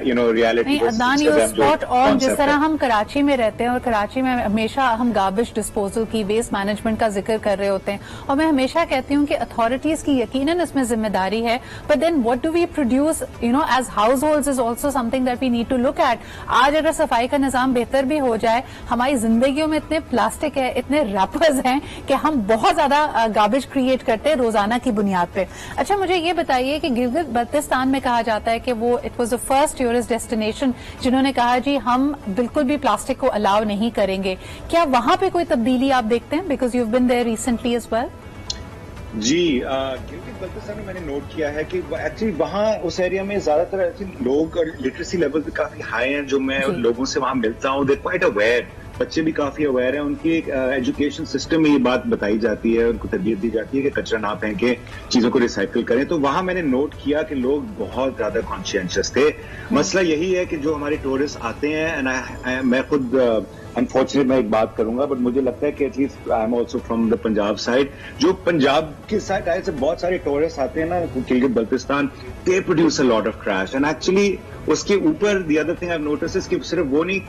you know reality. Adnan you spot on. जिस तरह हम कराची में रहते हैं और कराची में हमेशा हम गार्बेज डिस्पोजल की, वेस्ट मैनेजमेंट का जिक्र कर रहे होते हैं, और मैं हमेशा कहती हूँ कि अथॉरिटीज की यकीनन इसमें जिम्मेदारी है, but then what do we produce you know as households is also something that we need to look at. आज अगर सफाई का निजाम बेहतर भी हो जाए, हमारी जिंदगियों में इतने प्लास्टिक है, इतने रैपर्स हैं कि हम बहुत ज्यादा गार्बेज क्रिएट करते हैं रोजाना की बुनियाद पे। अच्छा, मुझे ये बताइए कि गिलगित बल्तिस्तान में कहा जाता है कि वो it was the first tourist destination जिन्होंने कहा जी हम बिल्कुल भी प्लास्टिक को अलाउ नहीं करेंगे। क्या वहां पे कोई तब्दीली आप देखते हैं, because you have been there recently as well? जी, गिलगित बल्तिस्तान में मैंने नोट किया है कि एक्चुअली वहाँ उस एरिया में ज्यादातर एक्चुअली लोग, लिटरेसी लेवल भी काफी हाई है, जो मैं लोगों से वहां मिलता हूँ, दे आर क्वाइट अवेयर, बच्चे भी काफी अवेयर हैं। उनकी एक एजुकेशन सिस्टम में ये बात बताई जाती है, उनको तरबियत दी जाती है कि कचरा ना फेंके, चीजों को रिसाइकिल करें। तो वहां मैंने नोट किया कि लोग बहुत ज्यादा कॉन्शियशियस थे। मसला यही है कि जो हमारे टूरिस्ट आते हैं, एंड मैं खुद अनफॉर्चुनेट मैं एक बात करूंगा, बट मुझे लगता है कि at least I am also from the Punjab side, जो पंजाब के साइड आए से बहुत सारे टूरिस्ट आते हैं ना Gilgit Baltistan, they produce a lot of trash. And actually उसके ऊपर the other thing I have noticed कि सिर्फ वो नहीं,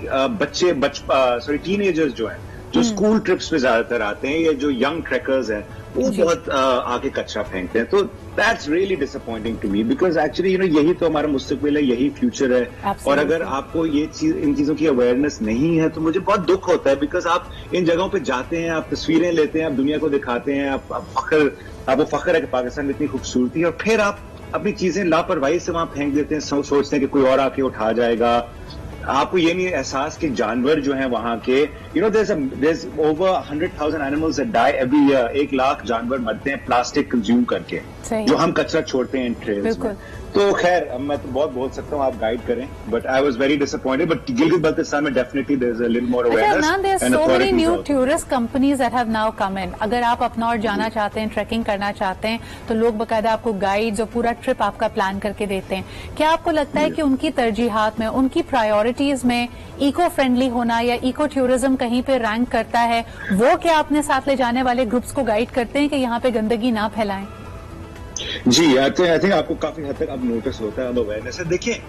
बच्चे बच सॉरी टीनेजर्स जो हैं, जो स्कूल ट्रिप्स पे ज्यादातर आते हैं, या जो यंग ट्रैकर्स हैं, वो बहुत आके कचरा फेंकते हैं। तो that's really disappointing to me, because actually you know यही तो हमारा मुस्तकबिल है, यही फ्यूचर है। Absolutely. और अगर आपको ये चीज, इन चीजों की अवेयरनेस नहीं है तो मुझे बहुत दुख होता है, बिकॉज आप इन जगहों पे जाते हैं, आप तस्वीरें लेते हैं, आप दुनिया को दिखाते हैं, आप फख्र आपको फख्र है कि पाकिस्तान में इतनी खूबसूरती है, और फिर आप अपनी चीजें लापरवाही से वहां फेंक देते हैं, सोचते हैं कि कोई और आके उठा जाएगा। आपको ये नहीं एहसास कि जानवर जो है वहां के You know, there's a, there's over one hundred thousand animals that die every year. एक लाख जानवर मरते हैं प्लास्टिक कंज्यूम करके, जो हम कचरा छोड़ते हैं इन ट्रेल्स में। तो खैर मैं तो बहुत बोल सकता हूँ, आप गाइड करें, but I was very disappointed. But Gilgit Baltistan में definitely there is a little more awareness and so many new tourist companies that have now come in. अगर आप अपना और जाना चाहते हैं, ट्रैकिंग करना चाहते हैं, तो लोग बाकायदा आपको गाइड्स और पूरा ट्रिप आपका प्लान करके देते हैं। क्या आपको लगता है कि उनकी तरजीहात में, उनकी प्रायोरिटीज में इको फ्रेंडली होना या इको टूरिज्म कहीं पे रैंक करता है? वो क्या अपने साथ ले जाने वाले ग्रुप्स को गाइड करते हैं कि यहाँ पे गंदगी ना फैलाएं? जी, आई थिंक आपको काफी हद तक अब नोटिस होता है, अब अवेयरनेस है। देखिए,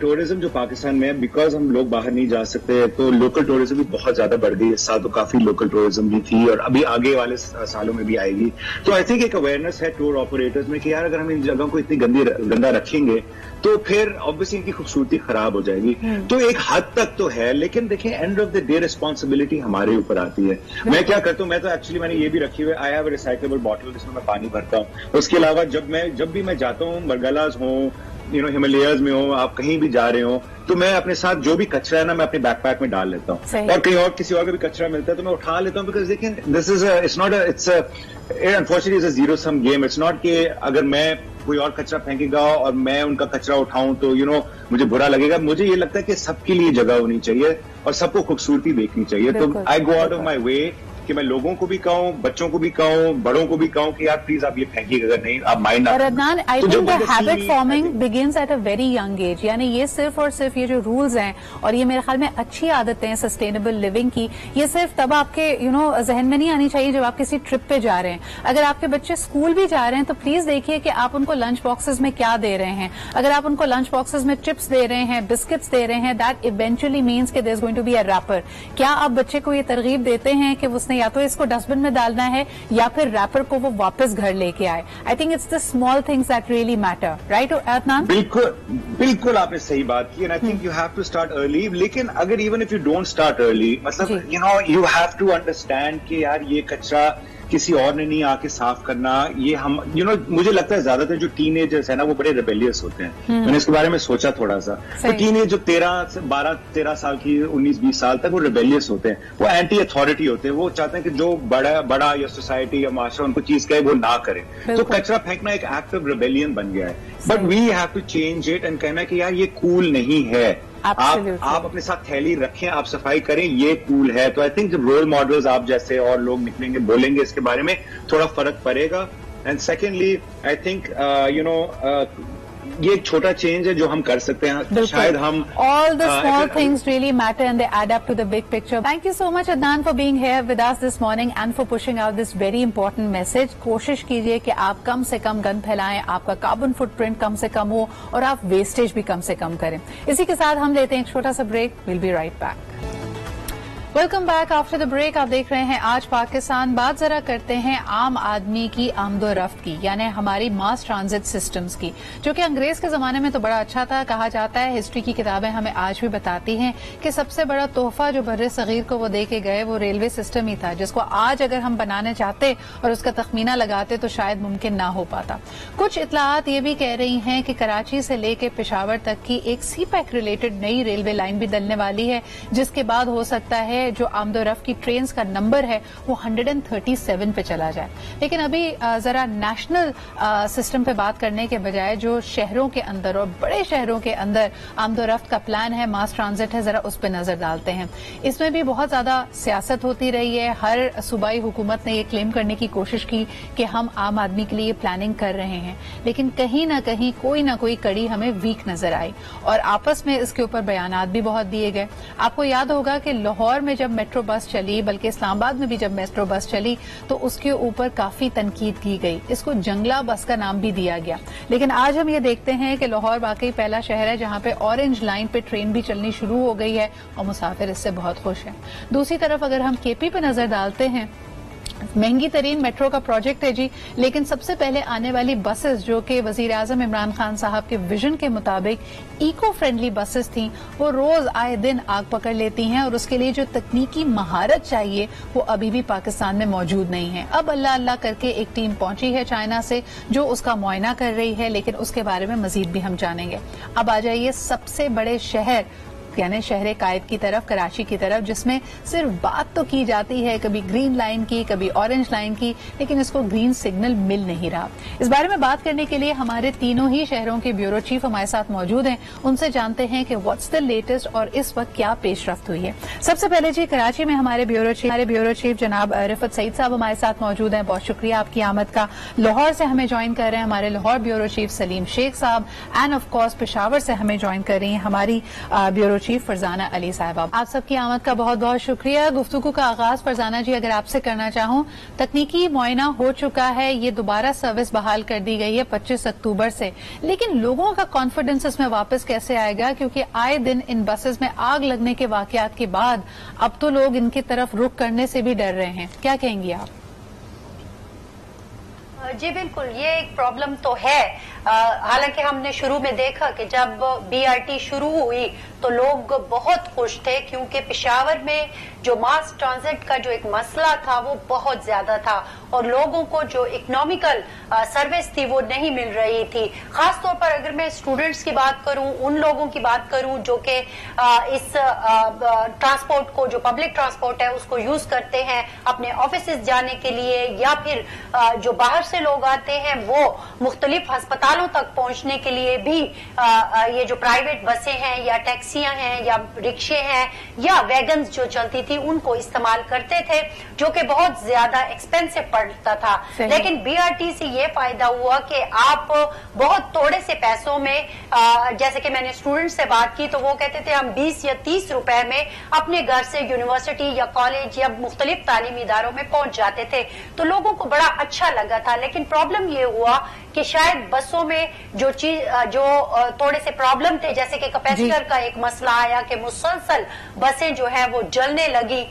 टूरिज्म जो पाकिस्तान में है, बिकॉज हम लोग बाहर नहीं जा सकते, तो लोकल टूरिज्म भी बहुत ज्यादा बढ़ गई। इस साल तो काफी लोकल टूरिज्म भी थी और अभी आगे वाले सालों में भी आएगी। तो आई थिंक एक अवेयरनेस है टूर ऑपरेटर्स में कि यार अगर हम इन जगहों को इतनी गंदी गंदा रखेंगे तो फिर ऑब्वियसली इनकी खूबसूरती खराब हो जाएगी। तो एक हद तक तो है, लेकिन देखिए end of the day responsibility हमारे ऊपर आती है। मैं क्या करता हूँ, मैं तो एक्चुअली मैंने ये भी रखी हुई, I have a recyclable bottle जिसमें मैं पानी भरता हूँ। उसके अलावा जब मैं जब भी मैं जाता हूँ, बरगलास हूँ, यू नो हिमालयाज में हो, आप कहीं भी जा रहे हो, तो मैं अपने साथ जो भी कचरा है ना, मैं अपने बैकपैक में डाल लेता हूँ। और कहीं और किसी और का भी कचरा मिलता है तो मैं उठा लेता हूँ, बिकॉज लेकिन this is it's not it's unfortunately is a zero sum game. It's not कि अगर मैं कोई और कचरा फेंकेगा और मैं उनका कचरा उठाऊं तो यू you नो know, मुझे बुरा लगेगा। मुझे ये लगता है कि सबके लिए जगह होनी चाहिए और सबको खूबसूरती देखनी चाहिए। तो आई गो आउट ऑफ माई वे कि मैं लोगों को भी कहूं, बच्चों को भी कहूं, बड़ों को भी कहूं कि यार प्लीज आप ये फेंकिए, अगर नहीं आप माइंड ना। Adnan, I think the habit forming begins at a very young age. यानी ये सिर्फ और सिर्फ ये जो रूल्स हैं और ये मेरे ख्याल में अच्छी आदतें हैं सस्टेनेबल लिविंग की, ये सिर्फ तब आपके यू नो जहन में नहीं आनी चाहिए जब आप किसी ट्रिप पे जा रहे हैं। अगर आपके बच्चे स्कूल भी जा रहे हैं तो प्लीज देखिए कि आप उनको लंच बॉक्सेज में क्या दे रहे हैं। अगर आप उनको लंच बॉक्सेज में चिप्स दे रहे हैं, बिस्किट्स दे रहे हैं, दैट इवेंचुअली मीन्स कि there is going to be a wrapper. क्या आप बच्चे को ये तरगीब देते हैं कि उसने या तो इसको डस्टबिन में डालना है या फिर रैपर को वो वापस घर लेके आए? I think it's the small things that really matter, right Adnan? बिल्कुल बिल्कुल आपने सही बात की। And I think you have to start early. लेकिन अगर even if you don't start early, मतलब you know you have to understand कि यार ये कचरा किसी और ने नहीं आके साफ करना। ये हम यू you नो know, मुझे लगता है ज्यादातर जो टीनएजर्स है ना वो बड़े रिबेलियस होते हैं। मैंने इसके बारे में सोचा थोड़ा सा, तो टीनएज जो तेरह बारह तेरह साल की उन्नीस बीस साल तक वो रिबेलियस होते हैं, वो एंटी अथॉरिटी होते हैं। वो चाहते हैं कि जो बड़ा बड़ा या सोसाइटी या माशरा उनको चीज कहे वो ना करें। तो कचरा फेंकना एक एक्ट ऑफ रिबेलियन बन गया है। But we have to change it and कहना कि यार ये कूल नहीं है। आप, आप अपने साथ थैली रखें, आप सफाई करें, ये कूल है। तो आई थिंक जब रोल मॉडल्स आप जैसे और लोग निकलेंगे, बोलेंगे इसके बारे में, थोड़ा फर्क पड़ेगा। And secondly I think you know ये एक छोटा चेंज है जो हम कर सकते हैं। शायद हम all the small things really matter and they add up to the big picture. Thank you so much Adnan for being here with us this morning and for pushing out this very important message. कोशिश कीजिए कि आप कम से कम गंद फैलाएं, आपका carbon footprint कम से कम हो और आप वेस्टेज भी कम से कम करें। इसी के साथ हम लेते हैं एक छोटा सा break. Will be right back. Welcome back after the break. आप देख रहे हैं आज पाकिस्तान। बात जरा करते हैं आम आदमी की आमदोरफ्त की, यानी हमारी मास ट्रांजिट सिस्टम्स की, जो कि अंग्रेज के जमाने में तो बड़ा अच्छा था। कहा जाता है, हिस्ट्री की किताबें हमें आज भी बताती हैं कि सबसे बड़ा तोहफा जो बर्रे सगीर को वो दे के गए वो रेलवे सिस्टम ही था, जिसको आज अगर हम बनाने चाहते और उसका तखमीना लगाते तो शायद मुमकिन ना हो पाता। कुछ इतलात ये भी कह रही हैं कि कराची से लेकर पेशावर तक की एक सी पैक रिलेटेड नई रेलवे लाइन भी डलने वाली है, जिसके बाद हो सकता है जो आमदोरफ्त की ट्रेन का नंबर है वो एक सौ सैंतीस पे चला जाए। लेकिन अभी जरा नेशनल सिस्टम पे बात करने के बजाय जो शहरों के अंदर और बड़े शहरों के अंदर आमदोरफ्त का प्लान है, मास ट्रांजिट है, जरा उस पे नजर डालते हैं। इसमें भी बहुत ज्यादा सियासत होती रही है। हर सूबाई हुकूमत ने ये क्लेम करने की कोशिश की कि हम आम आदमी के लिए प्लानिंग कर रहे हैं, लेकिन कहीं ना कहीं कोई ना कोई कड़ी हमें वीक नजर आई और आपस में इसके ऊपर बयान भी बहुत दिए गए। आपको याद होगा कि लाहौर में जब मेट्रो बस चली, बल्कि इस्लामाबाद में भी जब मेट्रो बस चली, तो उसके ऊपर काफी तनकीद की गई। इसको जंगला बस का नाम भी दिया गया। लेकिन आज हम ये देखते हैं कि लाहौर वाकई पहला शहर है जहां पे ऑरेंज लाइन पे ट्रेन भी चलनी शुरू हो गई है और मुसाफिर इससे बहुत खुश हैं। दूसरी तरफ अगर हम केपी पे नजर डालते हैं, महंगी तरीन मेट्रो का प्रोजेक्ट है जी, लेकिन सबसे पहले आने वाली बसेस जो कि वजीर आजम इमरान खान साहब के विजन के मुताबिक इको फ्रेंडली बसेस थी, वो रोज आए दिन आग पकड़ लेती हैं और उसके लिए जो तकनीकी महारत चाहिए वो अभी भी पाकिस्तान में मौजूद नहीं है। अब अल्लाह अल्लाह करके एक टीम पहुंची है चाइना से जो उसका मुआयना कर रही है, लेकिन उसके बारे में मजीद भी हम जानेंगे। अब आ जाइए सबसे बड़े शहर यानी शहर कायद की तरफ, कराची की तरफ, जिसमें सिर्फ बात तो की जाती है कभी ग्रीन लाइन की, कभी ऑरेंज लाइन की, लेकिन इसको ग्रीन सिग्नल मिल नहीं रहा। इस बारे में बात करने के लिए हमारे तीनों ही शहरों के ब्यूरो चीफ हमारे साथ मौजूद हैं। उनसे जानते हैं कि व्हाट्स द लेटेस्ट और इस वक्त क्या पेशरफ्त हुई है। सबसे पहले जी कराची में हमारे ब्यूरो चीफ हमारे ब्यूरो चीफ जनाब इरफत सईद साहब हमारे साथ मौजूद हैं, बहुत शुक्रिया आपकी आमद का। लाहौर से हमें ज्वाइन कर रहे हैं हमारे लाहौर ब्यूरो चीफ सलीम शेख साहब, एंड ऑफ कोर्स पेशावर से हमें ज्वाइन कर रही हैं हमारी ब्यूरो चीफ फरजाना अली साहब। आप सबकी आमद का बहुत बहुत शुक्रिया। गुफ्तगू का आगाज फरजाना जी अगर आपसे करना चाहूं, तकनीकी मुआयना हो चुका है, ये दोबारा सर्विस बहाल कर दी गई है पच्चीस अक्टूबर से, लेकिन लोगों का कॉन्फिडेंस इसमें वापस कैसे आएगा, क्योंकि आए दिन इन बसेस में आग लगने के वाकयात के बाद अब तो लोग इनकी तरफ रुख करने से भी डर रहे हैं, क्या कहेंगी आप? जी बिल्कुल, ये एक प्रॉब्लम तो है। हालांकि हमने शुरू में देखा कि जब बीआरटी शुरू हुई तो लोग बहुत खुश थे, क्योंकि पेशावर में जो मास ट्रांजिट का जो एक मसला था वो बहुत ज्यादा था और लोगों को जो इकोनॉमिकल सर्विस थी वो नहीं मिल रही थी। खासतौर पर अगर मैं स्टूडेंट्स की बात करूं, उन लोगों की बात करूं जो कि इस ट्रांसपोर्ट को, जो पब्लिक ट्रांसपोर्ट है उसको यूज करते हैं अपने ऑफिसेज जाने के लिए, या फिर जो बाहर से लोग आते हैं वो मुख्तलिफ अस्पतालों तक पहुंचने के लिए भी ये जो प्राइवेट बसें हैं या टैक्सी हैं या रिक्शे हैं या वैगन्स जो चलती थी उनको इस्तेमाल करते थे, जो कि बहुत ज्यादा एक्सपेंसिव पड़ता था। लेकिन बीआरटी से ये फायदा हुआ कि आप बहुत थोड़े से पैसों में, जैसे कि मैंने स्टूडेंट से बात की तो वो कहते थे हम बीस या तीस रुपए में अपने घर से यूनिवर्सिटी या कॉलेज या मुख्तलिफ तालीमी इदारों में पहुंच जाते थे, तो लोगों को बड़ा अच्छा लगा था। लेकिन प्रॉब्लम ये हुआ कि शायद बसों में जो चीज जो थोड़े से प्रॉब्लम थे, जैसे कि कैपेसिटर का एक मसला आया कि मुसलसल बसें जो है वो जलने लगी,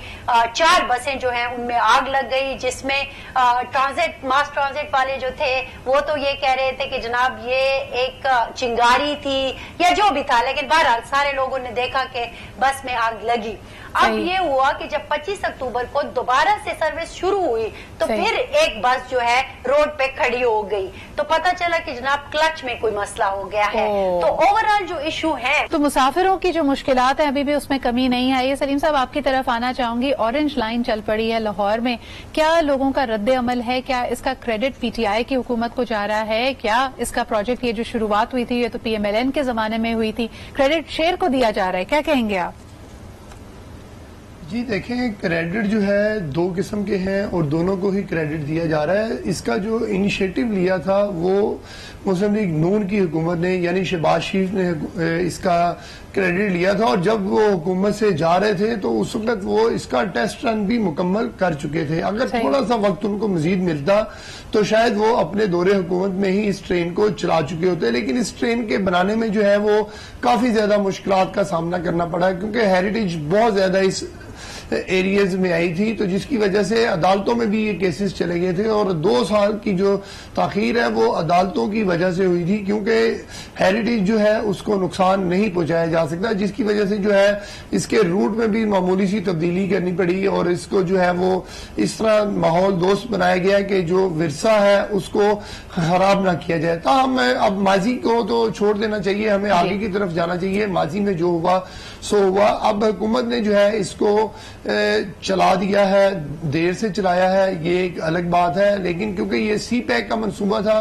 चार बसें जो हैं उनमें आग लग गई, जिसमें ट्रांजिट मास ट्रांजिट वाले जो थे वो तो ये कह रहे थे कि जनाब ये एक चिंगारी थी या जो भी था, लेकिन बहरहाल सारे लोगों ने देखा कि बस में आग लगी। अब ये हुआ कि जब पच्चीस अक्टूबर को दोबारा से सर्विस शुरू हुई तो फिर एक बस जो है रोड पे खड़ी हो गई, तो पता चला कि जनाब क्लच में कोई मसला हो गया है। तो ओवरऑल जो इशू है, तो मुसाफिरों की जो मुश्किलात है अभी भी उसमें कमी नहीं आई है। सलीम साहब आपकी तरफ आना चाहूंगी, ऑरेंज लाइन चल पड़ी है लाहौर में, क्या लोगों का रद्द अमल है, क्या इसका क्रेडिट पीटीआई की हुकूमत को जा रहा है, क्या इसका प्रोजेक्ट ये जो शुरुआत हुई थी ये तो पीएमएलएन के जमाने में हुई थी, क्रेडिट शेयर को दिया जा रहा है, क्या कहेंगे आप? जी देखें, क्रेडिट जो है दो किस्म के हैं और दोनों को ही क्रेडिट दिया जा रहा है। इसका जो इनिशिएटिव लिया था वो मुस्लिम लीग नून की हुकूमत ने, यानी शहबाज शरीफ ने इसका क्रेडिट लिया था, और जब वो हुकूमत से जा रहे थे तो उस वक्त वो इसका टेस्ट रन भी मुकम्मल कर चुके थे। अगर थोड़ा सा वक्त उनको मजीद मिलता तो शायद वो अपने दौरे हुकूमत में ही इस ट्रेन को चला चुके होते, लेकिन इस ट्रेन के बनाने में जो है वो काफी ज्यादा मुश्किलात का सामना करना पड़ा, क्योंकि हेरिटेज बहुत ज्यादा इस एरियाज में आई थी, तो जिसकी वजह से अदालतों में भी ये केसेस चले गए थे, और दो साल की जो ताखीर है वो अदालतों की वजह से हुई थी, क्योंकि हेरिटेज जो है उसको नुकसान नहीं पहुंचाया जा सकता, जिसकी वजह से जो है इसके रूट में भी मामूली सी तब्दीली करनी पड़ी, और इसको जो है वो इस तरह माहौल दोस्त बनाया गया कि जो विरसा है उसको खराब ना किया जाए। ताहम अब माजी को तो छोड़ देना चाहिए, हमें आगे की तरफ जाना चाहिए, माजी में जो हुआ सो हुआ। अब हुकूमत ने जो है इसको चला दिया है, देर से चलाया है, ये एक अलग बात है, लेकिन क्योंकि ये सी पैक का मंसूबा था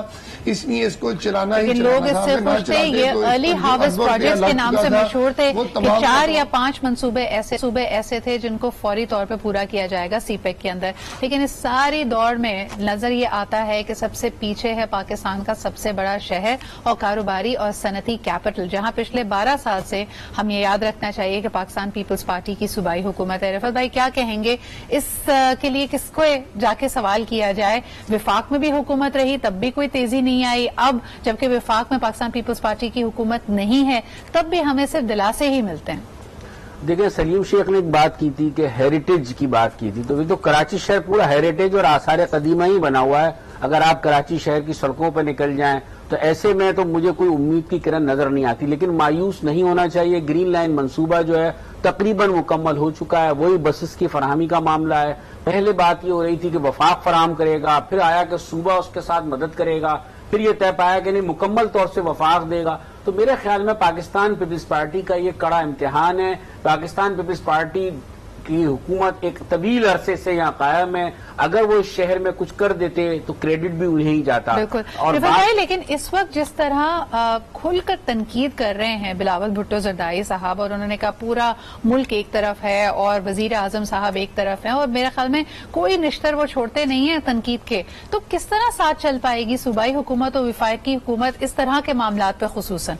इसलिए इसको चलाना ही चलाना लोग इससे खुश थे। ये अर्ली हार्वेस्ट प्रोजेक्ट के नाम से मशहूर थे कि चार या पांच मंसूबे ऐसे सूबे ऐसे थे जिनको फौरी तौर पर पूरा किया जाएगा सी पैक के अंदर, लेकिन इस सारी दौड़ में नजर ये आता है कि सबसे पीछे है पाकिस्तान का सबसे बड़ा शहर और कारोबारी और सनती कैपिटल, जहां पिछले बारह साल से हम ये याद रखना चाहिए कि पाकिस्तान पीपल्स पार्टी की सूबाई हुकूमत है। भाई क्या कहेंगे, इस के लिए किसको जाके सवाल किया जाए? विफाक में भी हुकूमत रही तब भी कोई तेजी नहीं आई, अब जबकि विफाक में पाकिस्तान पीपल्स पार्टी की हुकूमत नहीं है तब भी हमें सिर्फ दिलासे ही मिलते हैं। देखिए सलीम शेख ने एक बात की थी कि हेरिटेज की बात की थी, तो, तो कराची शहर पूरा हेरिटेज और आसार कदीमा ही बना हुआ है। अगर आप कराची शहर की सड़कों पर निकल जाएं तो ऐसे में तो मुझे कोई उम्मीद की किरण नजर नहीं आती, लेकिन मायूस नहीं होना चाहिए। ग्रीन लाइन मंसूबा जो है तकरीबन मुकम्मल हो चुका है, वही बसेस की फरहमी का मामला है। पहले बात ये हो रही थी कि वफाक फराहम करेगा, फिर आया कि सूबा उसके साथ मदद करेगा, फिर ये तय पाया कि नहीं मुकम्मल तौर से वफाक देगा। तो मेरे ख्याल में पाकिस्तान पीपल्स पार्टी का ये कड़ा इम्तिहान है। पाकिस्तान पीपल्स पार्टी की हुकूमत एक तवील अरसे से यहाँ कायम है, अगर वो इस शहर में कुछ कर देते तो क्रेडिट भी उन्हें ही जाता। बिल्कुल। और भाई लेकिन इस वक्त जिस तरह खुलकर तनकीद कर रहे हैं बिलावल भुट्टो जरदारी साहब, और उन्होंने कहा पूरा मुल्क एक तरफ है और वजीर आजम साहब एक तरफ हैं, और मेरे ख्याल में कोई निश्तर वो छोड़ते नहीं है तनकीद के, तो किस तरह साथ चल पाएगी सूबाई हुकूमत और विफायती हुकूमत इस तरह के मामलों पर खुसूसन?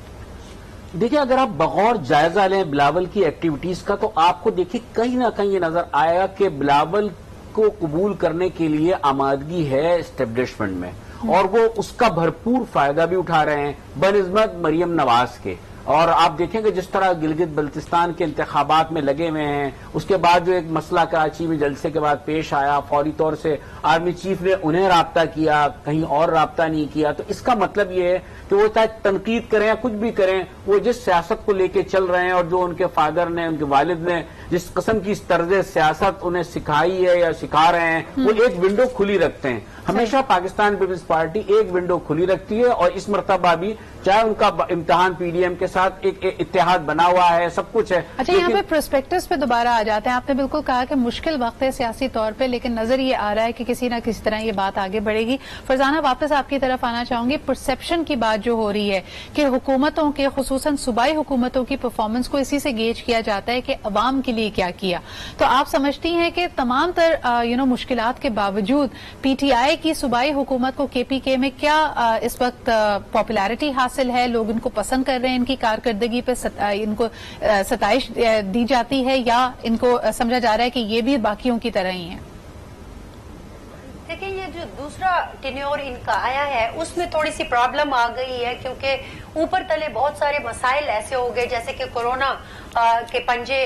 देखिए, अगर आप बगौर जायजा लें बिलावल की एक्टिविटीज का, तो आपको देखिए कहीं ना कहीं ये नजर आएगा कि बिलावल को कबूल करने के लिए आमादगी है एस्टेब्लिशमेंट में, और वो उसका भरपूर फायदा भी उठा रहे हैं बनिस्बत मरियम नवाज के। और आप देखेंगे जिस तरह गिलगित बल्तिस्तान के इंतखाबात में लगे हुए हैं, उसके बाद जो एक मसला कराची में जलसे के बाद पेश आया, फौरी तौर से आर्मी चीफ ने उन्हें राब्ता किया, कहीं और राब्ता नहीं किया। तो इसका मतलब ये है कि वो चाहे तनकीद करें या कुछ भी करें, वो जिस सियासत को लेकर चल रहे हैं और जो उनके फादर ने, उनके वालिद ने जिस कस्म की तर्ज सियासत उन्हें सिखाई है या सिखा रहे हैं, वो एक विंडो खुली रखते हैं। हमेशा पाकिस्तान पीपल्स पार्टी एक विंडो खुली रखती है, और इस मरतबा भी चाहे उनका इम्तिहान पीडीएम के साथ एक इत्तेहाद बना हुआ है, सब कुछ है। अच्छा, यहाँ पे प्रोस्पेक्टस पे दोबारा आ जाते हैं। आपने बिल्कुल कहा कि मुश्किल वक्त है सियासी तौर पे, लेकिन नजर ये आ रहा है कि किसी ना किसी तरह ये बात आगे बढ़ेगी। फरजाना, वापस आपकी तरफ आना चाहूंगी। परसेप्शन की बात जो हो रही है कि हुकूमतों के, खुसूसन सूबाई हुकूमतों की परफॉर्मेंस को इसी से गेज किया जाता है कि अवाम के लिए क्या किया, तो आप समझती हैं कि तमाम तर यू नो मुश्किलात के बावजूद पीटीआई की सूबाई हुकूमत को केपीके में क्या इस वक्त पॉपुलैरिटी हासिल है, लोग इनको पसंद कर रहे हैं, इनकी कारकर्दगी पे सत, इनको सताइश दी जाती है, या इनको समझा जा रहा है कि ये भी बाकियों की तरह ही है? देखिए, ये जो दूसरा टेन्योर इनका आया है उसमें थोड़ी सी प्रॉब्लम आ गई है, क्योंकि ऊपर तले बहुत सारे मसाइल ऐसे हो गए, जैसे कि कोरोना के पंजे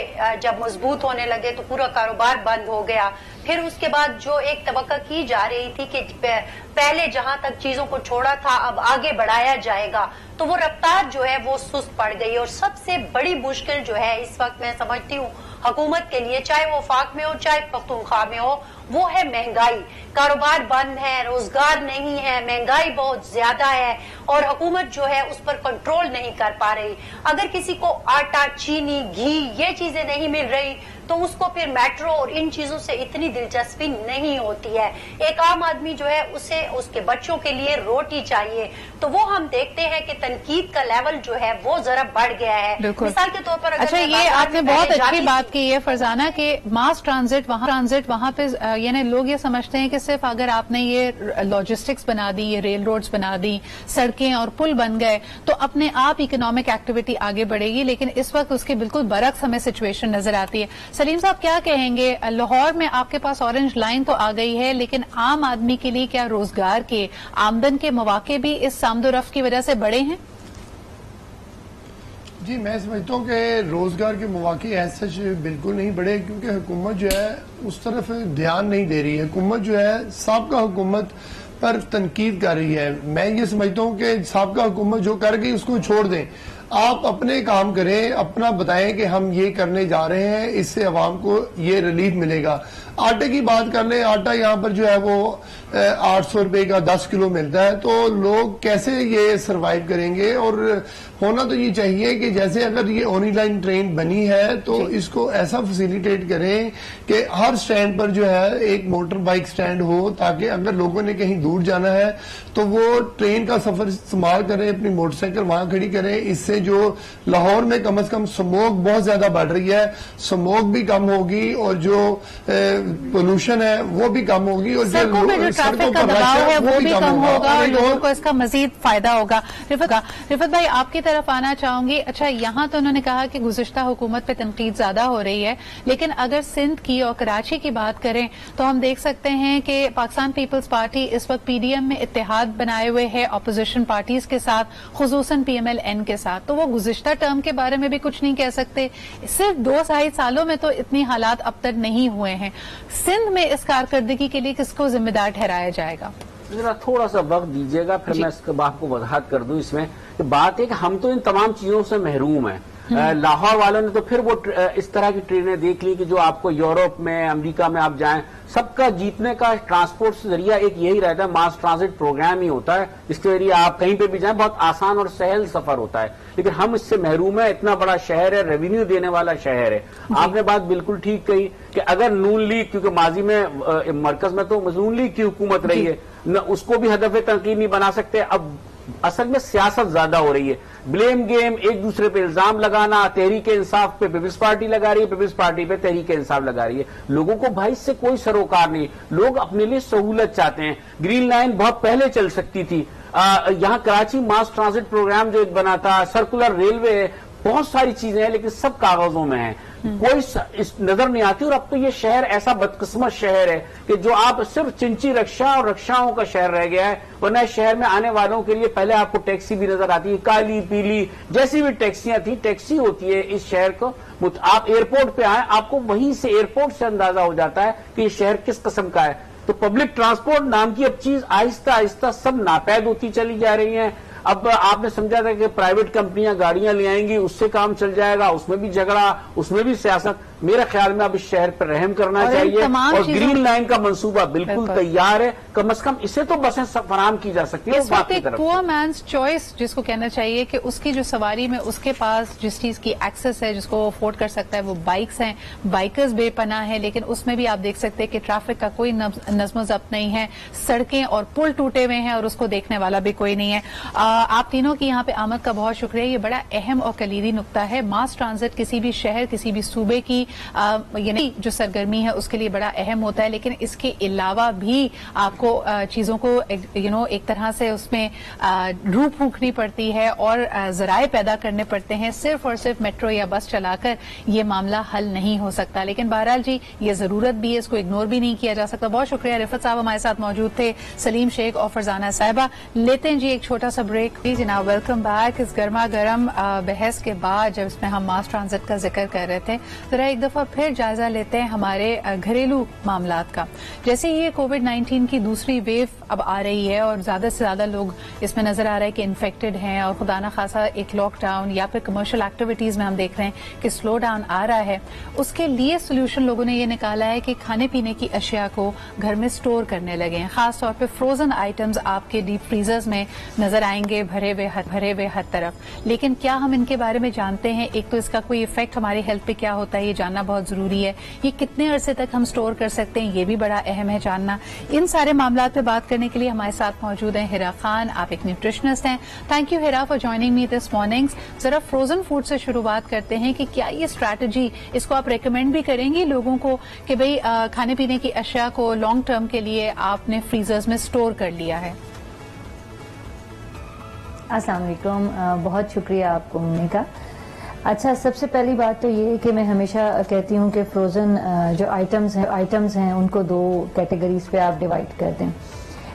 जब मजबूत होने लगे तो पूरा कारोबार बंद हो गया। फिर उसके बाद जो एक तवक्का की जा रही थी कि पहले जहां तक चीजों को छोड़ा था अब आगे बढ़ाया जाएगा, तो वो रफ्तार जो है वो सुस्त पड़ गई। और सबसे बड़ी मुश्किल जो है इस वक्त मैं समझती हूँ हुकूमत के लिए, चाहे वो फाक में हो चाहे पख्तूनख्वा में हो, वो है महंगाई। कारोबार बंद है, रोजगार नहीं है, महंगाई बहुत ज्यादा है, और हुकूमत जो है उस पर कंट्रोल नहीं कर पा रही। अगर किसी को आटा, चीनी, घी ये चीजें नहीं मिल रही तो उसको फिर मेट्रो और इन चीजों से इतनी दिलचस्पी नहीं होती है। एक आम आदमी जो है उसे उसके बच्चों के लिए रोटी चाहिए, तो वो हम देखते हैं कि तनकीद का लेवल जो है वो जरा बढ़ गया है। मिसाल के तौर पर अगर अच्छा, ये आपने बहुत अच्छी बात की है फरजाना के मास ट्रांजिट, वहां ट्रांजिट वहां पे, यानी लोग ये समझते हैं कि सिर्फ अगर आपने ये लॉजिस्टिक्स बना दी, ये रेल रोड्स बना दी, सड़कें और पुल बन गए तो अपने आप इकोनॉमिक एक्टिविटी आगे बढ़ेगी, लेकिन इस वक्त उसके बिल्कुल बरक्स हमें सिचुएशन नजर आती है। सलीम साहब, क्या कहेंगे? लाहौर में आपके पास ऑरेंज लाइन तो आ गई है, लेकिन आम आदमी के लिए क्या रोजगार के, आमदन के मौके भी इस सामदोरफ्त की वजह से बढ़े हैं? जी, मैं समझता हूँ कि रोजगार के मौके ऐसे बिल्कुल नहीं बढ़े, क्योंकि हुकूमत जो है उस तरफ ध्यान नहीं दे रही है। हुकूमत जो है सबका हुकूमत पर तनकीद कर रही है। मैं ये समझता हूँ कि सबका हुकूमत जो कर गई उसको छोड़ दें, आप अपने काम करें, अपना बताएं कि हम ये करने जा रहे हैं, इससे आवाम को ये रिलीफ मिलेगा। आटे की बात कर लें, आटा यहाँ पर जो है वो आठ सौ रुपये का दस किलो मिलता है, तो लोग कैसे ये सरवाइव करेंगे? और होना तो ये चाहिए कि जैसे अगर ये ऑरेंज लाइन ट्रेन बनी है तो इसको ऐसा फैसिलिटेट करें कि हर स्टैंड पर जो है एक मोटर बाइक स्टैंड हो, ताकि अगर लोगों ने कहीं दूर जाना है तो वो ट्रेन का सफर इस्तेमाल करें, अपनी मोटरसाइकिल वहां खड़ी करें। इससे जो लाहौर में कम अज कम स्मोक बहुत ज्यादा बढ़ रही है, स्मोक भी कम होगी और जो पोल्यूशन है वो भी कम होगी, और जो ट्रैफिक का दबाव है वो भी कम होगा, और लोगों को इसका मजीद फायदा होगा। रिफत भाई, आपकी तरफ आना चाहूंगी। अच्छा, यहाँ तो उन्होंने कहा कि गुज़िश्ता हुकूमत पे तनकीद ज्यादा हो रही है, लेकिन अगर सिंध की और कराची की बात करें तो हम देख सकते हैं कि पाकिस्तान पीपल्स पार्टी इस वक्त पीडीएम में इत्तेहाद बनाए हुए है अपोजिशन पार्टीज के साथ, खुसूसन पीएमएलएन के साथ, तो वो गुज़िश्ता टर्म के बारे में भी कुछ नहीं कह सकते। सिर्फ दो ढाई सालों में तो इतनी हालात अब तक नहीं हुए हैं। सिंध में इस कारकर्दगी के लिए किसको जिम्मेदार ठहराया जाएगा? जरा थोड़ा सा वक्त दीजिएगा, फिर मैं इसके बाप को वजाहत कर दूं। इसमें बात है कि हम तो इन तमाम चीजों से महरूम हैं। लाहौर वालों ने तो फिर वो इस तरह की ट्रेनें देख ली कि जो आपको यूरोप में, अमेरिका में आप जाएं, सबका जीतने का ट्रांसपोर्ट से जरिया एक यही रहता है, मास ट्रांजिट प्रोग्राम ही होता है। इसके जरिए आप कहीं पे भी जाएं, बहुत आसान और सहल सफर होता है, लेकिन हम इससे महरूम है। इतना बड़ा शहर है, रेवेन्यू देने वाला शहर है। आपने बात बिल्कुल ठीक कही कि अगर नून लीग, क्योंकि माजी में मरकज में तो नून लीग की हुकूमत रही है न, उसको भी हदफ तनकीद नहीं बना सकते। अब असल में सियासत ज्यादा हो रही है, ब्लेम गेम, एक दूसरे पे इल्जाम लगाना। तहरीक इंसाफ पे पीपल्स पार्टी लगा रही है, पीपल्स पार्टी पे तहरीक इंसाफ लगा रही है। लोगों को भाई इससे कोई सरोकार नहीं, लोग अपने लिए सहूलत चाहते हैं। ग्रीन लाइन बहुत पहले चल सकती थी। यहाँ कराची मास ट्रांजिट प्रोग्राम जो एक बना था, सर्कुलर रेलवे, बहुत सारी चीजें हैं, लेकिन सब कागजों में है, कोई इस नजर नहीं आती। और अब तो ये शहर ऐसा बदकिस्मत शहर है कि जो आप सिर्फ चिंची रक्षा और रक्षाओं का शहर रह गया है। वरना शहर में आने वालों के लिए पहले आपको टैक्सी भी नजर आती है, काली पीली जैसी भी टैक्सियां थी, टैक्सी होती है इस शहर को। आप एयरपोर्ट पे आए, आपको वहीं से एयरपोर्ट से अंदाजा हो जाता है कि ये शहर किस किस्म का है। तो पब्लिक ट्रांसपोर्ट नाम की अब चीज आहिस्ता आहिस्ता सब नापैद होती चली जा रही है। अब आपने समझा था कि प्राइवेट कंपनियां गाड़ियां ले आएंगी, उससे काम चल जाएगा, उसमें भी झगड़ा, उसमें भी सियासत। मेरे ख्याल में अब इस शहर पर रहम करना चाहिए। और ग्रीन लाइन का मंसूबा बिल्कुल तैयार है, कम से कम इसे तो बसें फराहम की जा सकती है। इस वक्त एक पुअर मैन्स चॉइस जिसको कहना चाहिए कि उसकी जो सवारी में उसके पास जिस चीज की एक्सेस है, जिसको वो अफोर्ड कर सकता है, वो बाइक्स हैं। बाइकर्स बेपनाह है, लेकिन उसमें भी आप देख सकते हैं कि ट्रैफिक का कोई नज़्म ज़ब्त नहीं है, सड़कें और पुल टूटे हुए हैं और उसको देखने वाला भी कोई नहीं है। आप तीनों की यहाँ पे आमद का बहुत शुक्रिया। ये बड़ा अहम और कलीदी नुकता है। मास ट्रांजिट किसी भी शहर, किसी भी सूबे की यानी जो सरगर्मी है उसके लिए बड़ा अहम होता है, लेकिन इसके अलावा भी आपको चीजों को यू नो एक तरह से उसमें रूप फूंकनी पड़ती है और जराए पैदा करने पड़ते हैं। सिर्फ और सिर्फ मेट्रो या बस चलाकर ये मामला हल नहीं हो सकता। लेकिन बहरहाल जी ये जरूरत भी है, इसको इग्नोर भी नहीं किया जा सकता। बहुत शुक्रिया रिफत साहब हमारे साथ मौजूद थे, सलीम शेख और फरजाना साहिबा। लेते हैं जी एक छोटा सा ब्रेक। जनाब वेलकम बैक। इस गर्मा गर्म बहस के बाद जब इसमें हम मास ट्रांजिट का जिक्र कर रहे थे, जरा एक दफा फिर जायजा लेते हैं हमारे घरेलू मामलात का। जैसे ये कोविड नाइन्टीन की दूसरी वेव अब आ रही है और ज्यादा से ज्यादा लोग इसमें नजर आ रहा है कि इन्फेक्टेड हैं, और खुदा ना खासा एक लॉकडाउन या फिर कमर्शियल एक्टिविटीज में हम देख रहे हैं कि स्लो डाउन आ रहा है। उसके लिए सोल्यूशन लोगों ने ये निकाला है कि खाने पीने की अशिया को घर में स्टोर करने लगे हैं। खासतौर पर फ्रोजन आइटम्स आपके डीप फ्रीजर्स में नजर आएंगे भरे हुए भरे हुए हर तरफ। लेकिन क्या हम इनके बारे में जानते हैं? एक तो इसका कोई इफेक्ट हमारी हेल्थ पे क्या होता है, ये जानना बहुत जरूरी है। ये कितने अरसे तक हम स्टोर कर सकते हैं, ये भी बड़ा अहम है जानना। इन सारे मामलों पे बात करने के लिए हमारे साथ मौजूद हैं हिरा खान। आप एक न्यूट्रिशनिस्ट हैं। Thank you Hira for joining me this morning. जरा फ्रोजन फूड से शुरुआत करते हैं कि क्या ये स्ट्रैटेजी, इसको आप रिकमेंड भी करेंगी लोगों को कि भाई खाने पीने की अशिया को लॉन्ग टर्म के लिए आपने फ्रीजर्स में स्टोर कर लिया है? अस्सलाम वालेकुम, बहुत शुक्रिया आपको होने का। अच्छा, सबसे पहली बात तो ये कि मैं हमेशा कहती हूँ कि फ्रोज़न जो आइटम्स हैं आइटम्स हैं उनको दो कैटेगरीज पे आप डिवाइड कर दें।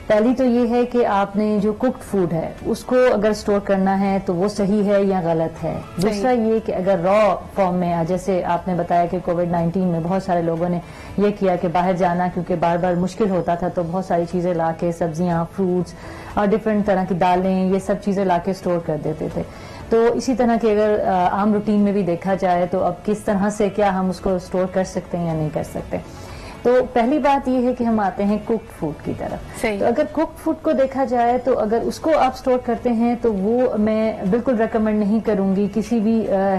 पहली तो ये है कि आपने जो कुक्ड फूड है उसको अगर स्टोर करना है तो वो सही है या गलत है। दूसरा ये कि अगर रॉ फॉर्म में, जैसे आपने बताया कि कोविड नाइन्टीन में बहुत सारे लोगों ने ये किया कि बाहर जाना क्योंकि बार बार मुश्किल होता था, तो बहुत सारी चीजें लाके, सब्जियां, फ्रूट्स और डिफरेंट तरह की दालें, ये सब चीजें लाके स्टोर कर देते थे। तो इसी तरह की अगर आम रूटीन में भी देखा जाए तो अब किस तरह से क्या हम उसको स्टोर कर सकते हैं या नहीं कर सकते। तो पहली बात यह है कि हम आते हैं कुक्ड फूड की तरफ। तो अगर कुक्ड फूड को देखा जाए तो अगर उसको आप स्टोर करते हैं तो वो मैं बिल्कुल रेकमेंड नहीं करूंगी किसी भी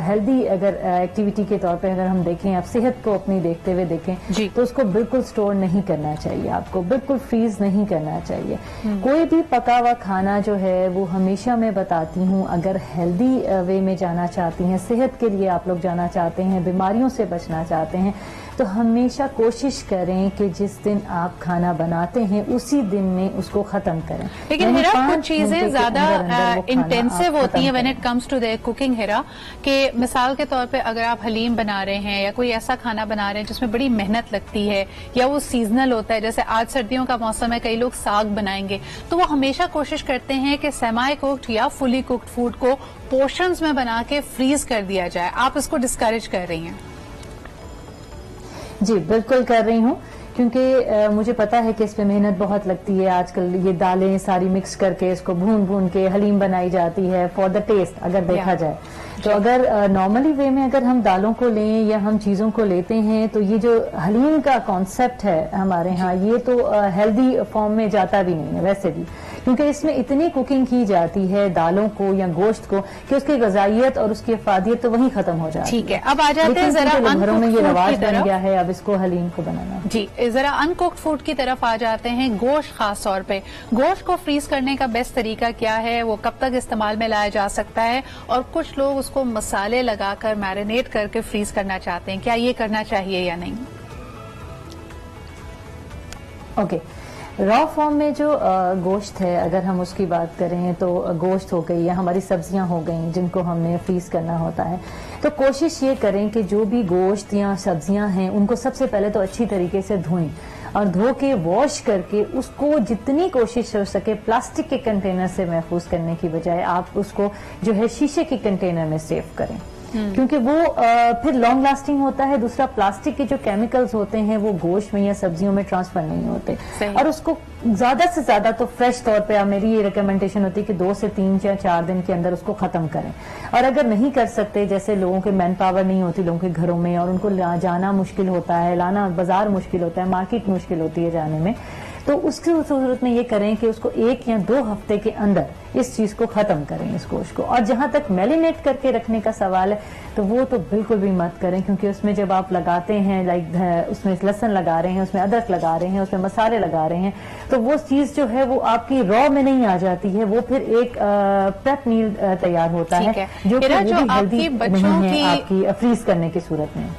हेल्दी अगर एक्टिविटी के तौर पे। अगर हम देखें, आप सेहत को अपनी देखते हुए देखें, तो उसको बिल्कुल स्टोर नहीं करना चाहिए, आपको बिल्कुल फ्रीज नहीं करना चाहिए। कोई भी पका हुआ खाना जो है वो हमेशा मैं बताती हूँ, अगर हेल्दी वे में जाना चाहती हैं, सेहत के लिए आप लोग जाना चाहते हैं, बीमारियों से बचना चाहते हैं, तो हमेशा कोशिश करें कि जिस दिन आप खाना बनाते हैं उसी दिन में उसको खत्म करें। लेकिन हिरा कुछ चीजें ज्यादा इंटेंसिव होती हैं when it comes to their cooking Hira, कि मिसाल के तौर पे अगर आप हलीम बना रहे हैं या कोई ऐसा खाना बना रहे हैं जिसमें बड़ी मेहनत लगती है या वो सीजनल होता है, जैसे आज सर्दियों का मौसम है, कई लोग साग बनाएंगे, तो वो हमेशा कोशिश करते हैं कि सेमी कुक्ड या फुली कुक्ड फूड को पोर्शंस में बना के फ्रीज कर दिया जाए। आप इसको डिस्करेज कर रही हैं? जी बिल्कुल कर रही हूँ, क्योंकि मुझे पता है कि इस पे मेहनत बहुत लगती है। आजकल ये दालें सारी मिक्स करके इसको भून भून के हलीम बनाई जाती है फॉर द टेस्ट, अगर देखा जाए तो अगर नॉर्मली वे में अगर हम दालों को लें या हम चीज़ों को लेते हैं तो ये जो हलीम का कॉन्सेप्ट है हमारे यहाँ, ये तो हेल्दी फॉर्म में जाता भी नहीं है वैसे भी, क्योंकि इसमें इतनी कुकिंग की जाती है दालों को या गोश्त को कि उसकी गजाइत और उसकी अफादियत तो वहीं खत्म हो जाती है। ठीक है, अब आ जाते हैं जरा घरों में ये रवाज बन गया है, अब इसको हलीम को बनाना। जी, जरा अनकुक्ड फूड की तरफ आ जाते हैं, गोश्त खास तौर पे। गोश्त को फ्रीज करने का बेस्ट तरीका क्या है, वो कब तक इस्तेमाल में लाया जा सकता है, और कुछ लोग उसको मसाले लगाकर मैरिनेट करके फ्रीज करना चाहते हैं, क्या ये करना चाहिए या नहीं? ओके, रॉ फॉर्म में जो गोश्त है अगर हम उसकी बात करें तो गोश्त हो गई या हमारी सब्जियां हो गई जिनको हमने फ्रीज करना होता है, तो कोशिश ये करें कि जो भी गोश्त या सब्जियां हैं उनको सबसे पहले तो अच्छी तरीके से धोएं और धो के वॉश करके उसको जितनी कोशिश हो सके प्लास्टिक के कंटेनर से महफूज करने की बजाय आप उसको जो है शीशे के कंटेनर में सेव करें, क्योंकि वो आ, फिर लॉन्ग लास्टिंग होता है। दूसरा, प्लास्टिक के जो केमिकल्स होते हैं वो गोश्त में या सब्जियों में ट्रांसफर नहीं होते, और उसको ज्यादा से ज्यादा तो फ्रेश तौर पे मेरी ये रिकमेंडेशन होती है कि दो से तीन या चार दिन के अंदर उसको खत्म करें। और अगर नहीं कर सकते, जैसे लोगों के मैन पावर नहीं होती लोगों के घरों में और उनको जाना मुश्किल होता है, लाना बाजार मुश्किल होता है, मार्केट मुश्किल होती है जाने में, तो उसकी सूरत में ये करें कि उसको एक या दो हफ्ते के अंदर इस चीज को खत्म करें इस गोश्त को। और जहां तक मैरिनेट करके रखने का सवाल है तो वो तो बिल्कुल भी मत करें, क्योंकि उसमें जब आप लगाते हैं लाइक उसमें लहसुन लगा रहे हैं, उसमें अदरक लगा रहे हैं, उसमें मसाले लगा रहे हैं, तो वो चीज जो है वो आपकी रॉ में नहीं आ जाती है, वो फिर एक प्रेप मील तैयार होता है जो हेल्दी नहीं है आपकी फ्रीज करने की सूरत में।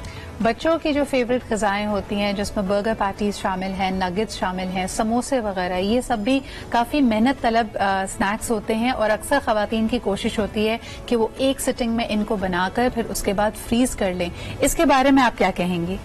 बच्चों की जो फेवरेट ग़िज़ाएं होती हैं जिसमें बर्गर पैटीज शामिल हैं, नगेट्स शामिल हैं, समोसे वगैरह, ये सब भी काफ़ी मेहनत तलब स्नैक्स होते हैं और अक्सर ख़वातीन की कोशिश होती है कि वो एक सिटिंग में इनको बनाकर फिर उसके बाद फ्रीज कर लें। इसके बारे में आप क्या कहेंगी?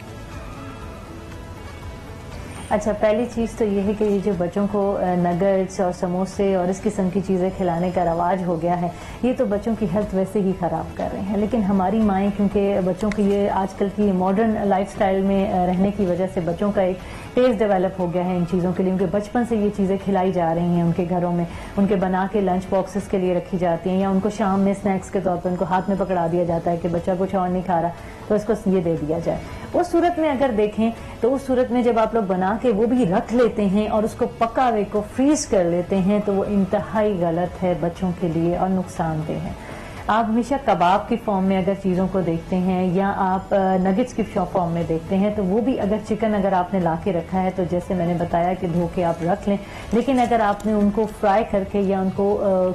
अच्छा, पहली चीज़ तो ये है कि ये जो बच्चों को नगेट्स और समोसे और इस किस्म की चीज़ें खिलाने का रवाज हो गया है, ये तो बच्चों की हेल्थ वैसे ही ख़राब कर रहे हैं, लेकिन हमारी माएँ क्योंकि बच्चों की ये आजकल की मॉडर्न लाइफस्टाइल में रहने की वजह से बच्चों का एक टेस्ट डेवलप हो गया है इन चीज़ों के लिए, उनके बचपन से ये चीज़ें खिलाई जा रही हैं उनके घरों में, उनके बना के लंच बॉक्सेस के लिए रखी जाती हैं, या उनको शाम में स्नैक्स के तौर पर उनको हाथ में पकड़ा दिया जाता है कि बच्चा कुछ और नहीं खा रहा तो इसको ये दे दिया जाए। उस सूरत में अगर देखें तो उस सूरत में जब आप लोग बना के वो भी रख लेते हैं और उसको पका वे को फ्रीज कर लेते हैं तो वो इंतहाई गलत है बच्चों के लिए और नुकसानदेह है। आप हमेशा कबाब की फॉर्म में अगर चीज़ों को देखते हैं या आप नगेट्स की फॉर्म में देखते हैं तो वो भी अगर चिकन अगर आपने ला के रखा है तो जैसे मैंने बताया कि धो के आप रख लें, लेकिन अगर आपने उनको फ्राई करके या उनको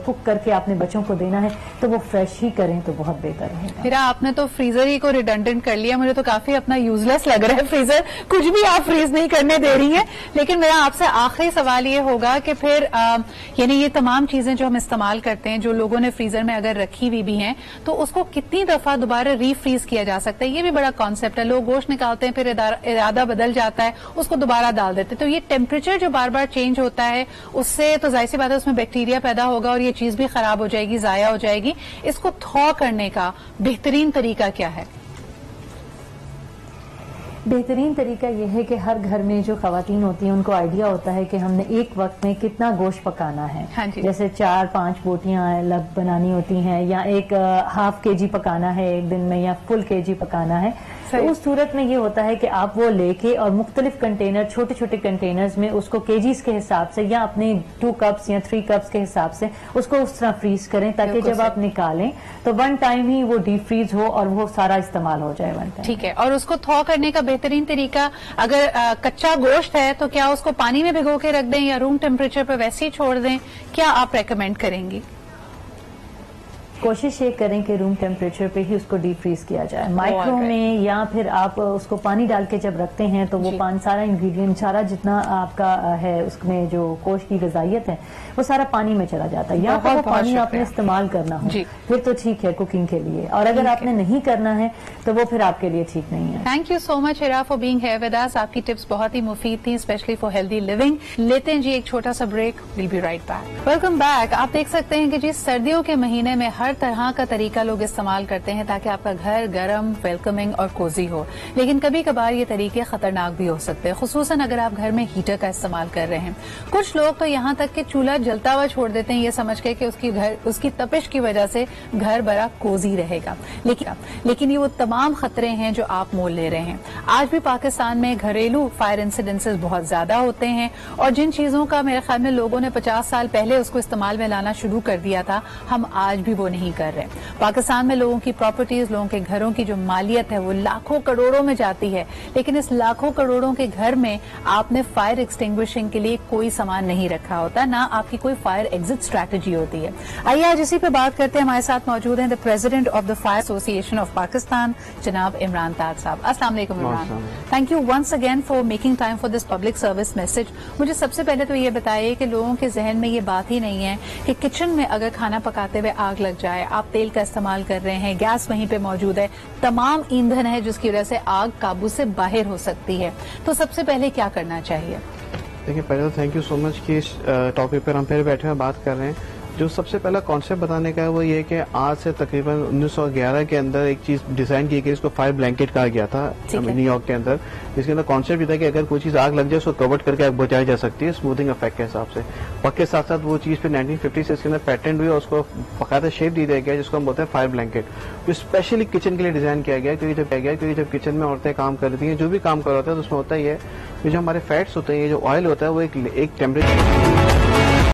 कुक करके आपने बच्चों को देना है तो वो फ्रेश ही करें तो बहुत बेहतर है। फिर आपने तो फ्रीजर ही को रिडंडेंट कर लिया, मुझे तो काफ़ी अपना यूजलेस लग रहा है फ्रीजर, कुछ भी आप फ्रीज नहीं करने दे रही हैं। लेकिन मेरा आपसे आखिरी सवाल ये होगा कि फिर यानी ये तमाम चीज़ें जो हम इस्तेमाल करते हैं, जो लोगों ने फ्रीजर में अगर रखी हुई भी हैं, तो उसको कितनी दफा दोबारा रीफ्रीज किया जा सकता है? ये भी बड़ा कॉन्सेप्ट है, लोग गोश्त निकालते हैं फिर इरादा बदल जाता है उसको दोबारा डाल देते हैं, तो ये टेम्परेचर जो बार बार चेंज होता है उससे तो जाहिर सी बात है उसमें बैक्टीरिया पैदा होगा और ये चीज भी खराब हो जाएगी, जाया हो जाएगी। इसको थॉ करने का बेहतरीन तरीका क्या है? बेहतरीन तरीका यह है कि हर घर में जो खवातीन होती हैं उनको आइडिया होता है कि हमने एक वक्त में कितना गोश्त पकाना है। हाँ, जैसे चार पांच बोटियां लग बनानी होती हैं या एक हाफ के जी पकाना है एक दिन में या फुल के जी पकाना है, तो उस सूरत में ये होता है कि आप वो लेके और मुख्तलिफ कंटेनर छोटे छोटे कंटेनर्स में उसको केजीज के हिसाब से या अपने टू कप्स या थ्री कप्स के हिसाब से उसको उस तरह फ्रीज करें ताकि जब आप निकालें तो वन टाइम ही वो डीप फ्रीज हो और वो सारा इस्तेमाल हो जाए वन टाइम। ठीक है, और उसको थॉ करने का बेहतरीन तरीका, अगर आ, कच्चा गोश्त है तो क्या उसको पानी में भिगो के रख दें या रूम टेम्परेचर पर वैसे ही छोड़ दें, क्या आप रेकमेंड करेंगी? कोशिश ये करें कि रूम टेम्परेचर पे ही उसको डीप फ्रीज किया जाए, माइक्रो में या फिर आप उसको पानी डाल के जब रखते हैं तो वो पानी सारा इंग्रेडिएंट सारा जितना आपका है उसमें जो गोश्त की गजाइत है वो सारा पानी में चला जाता है, या तो वो पानी आपने इस्तेमाल करना हो फिर तो ठीक है कुकिंग के लिए, और अगर आपने नहीं करना है तो वो फिर आपके लिए ठीक नहीं है। Thank you so much Hira for being here with us, आपकी टिप्स बहुत ही मुफीद थी स्पेशली फॉर हेल्दी लिविंग। लेते हैं जी एक छोटा सा break, will be right back. Welcome back. आप देख सकते हैं कि जी सर्दियों के महीने में हर हर तरह का तरीका लोग इस्तेमाल करते हैं ताकि आपका घर गर्म, वेलकमिंग और कोजी हो, लेकिन कभी कभार ये तरीके खतरनाक भी हो सकते हैं, खुसूसन अगर आप घर में हीटर का इस्तेमाल कर रहे हैं। कुछ लोग तो यहाँ तक कि चूल्हा जलता हुआ छोड़ देते हैं ये समझ के कि उसकी घर उसकी तपिश की वजह से घर बड़ा कोजी रहेगा, लेकिन लेकिन ये वो तमाम खतरे हैं जो आप मोल ले रहे हैं। आज भी पाकिस्तान में घरेलू फायर इंसिडेंसेस बहुत ज्यादा होते हैं और जिन चीजों का मेरे ख्याल में लोगों ने पचास साल पहले उसको इस्तेमाल में लाना शुरू कर दिया था, हम आज भी वो नहीं कर रहे। पाकिस्तान में लोगों की प्रॉपर्टीज, लोगों के घरों की जो मालियत है वो लाखों करोड़ों में जाती है, लेकिन इस लाखों करोड़ों के घर में आपने फायर एक्सटिंग्विशिंग के लिए कोई सामान नहीं रखा होता, ना आपकी कोई फायर एग्जिट स्ट्रैटेजी होती है। आइए आज इसी पे बात करते हैं। हमारे साथ मौजूद हैं the president of the fire association of Pakistan जनाब इमरान ताज साहब। अस्सलाम वालेकुम Imran, thank you once again for making time for this public service message. मुझे सबसे पहले तो ये बताइए कि लोगों के जहन में ये बात ही नहीं है कि किचन में अगर खाना पकाते हुए आग लग जाए, आप तेल का इस्तेमाल कर रहे हैं, गैस वहीं पे मौजूद है, तमाम ईंधन है जिसकी वजह से आग काबू से बाहर हो सकती है, तो सबसे पहले क्या करना चाहिए? देखिए पहले तो थैंक यू सो मच कि इस टॉपिक पर हम फिर बैठे हुए बात कर रहे हैं। जो सबसे पहला कॉन्सेप्ट बताने का है वो ये कि आज से तकरीबन उन्नीस सौ ग्यारह के अंदर एक चीज डिजाइन की गई, इसको फायर ब्लैंकेट कहा गया था न्यूयॉर्क के अंदर, जिसके अंदर कॉन्सेप्ट ये था कि अगर कोई चीज आग लग जाए उसको कवर करके आग बचाई जा सकती है स्मूथिंग इफेक्ट के हिसाब से। पक के साथ साथ वो चीज फिर नाइनटीन फिफ्टी से इसके अंदर पैटेंट हुई और उसको बकायदा शेप दी गया जिसको हम बोलते हैं फायर ब्लैंकेट, जो स्पेशली किचन के लिए डिजाइन किया गया क्योंकि जब गया क्योंकि जब किचन में औरतें काम करती हैं, जो भी काम कर रहा होता है तो उसमें होता ही है जो हमारे फैट्स होते हैं, जो ऑयल होता है वो एक टेम्परेचर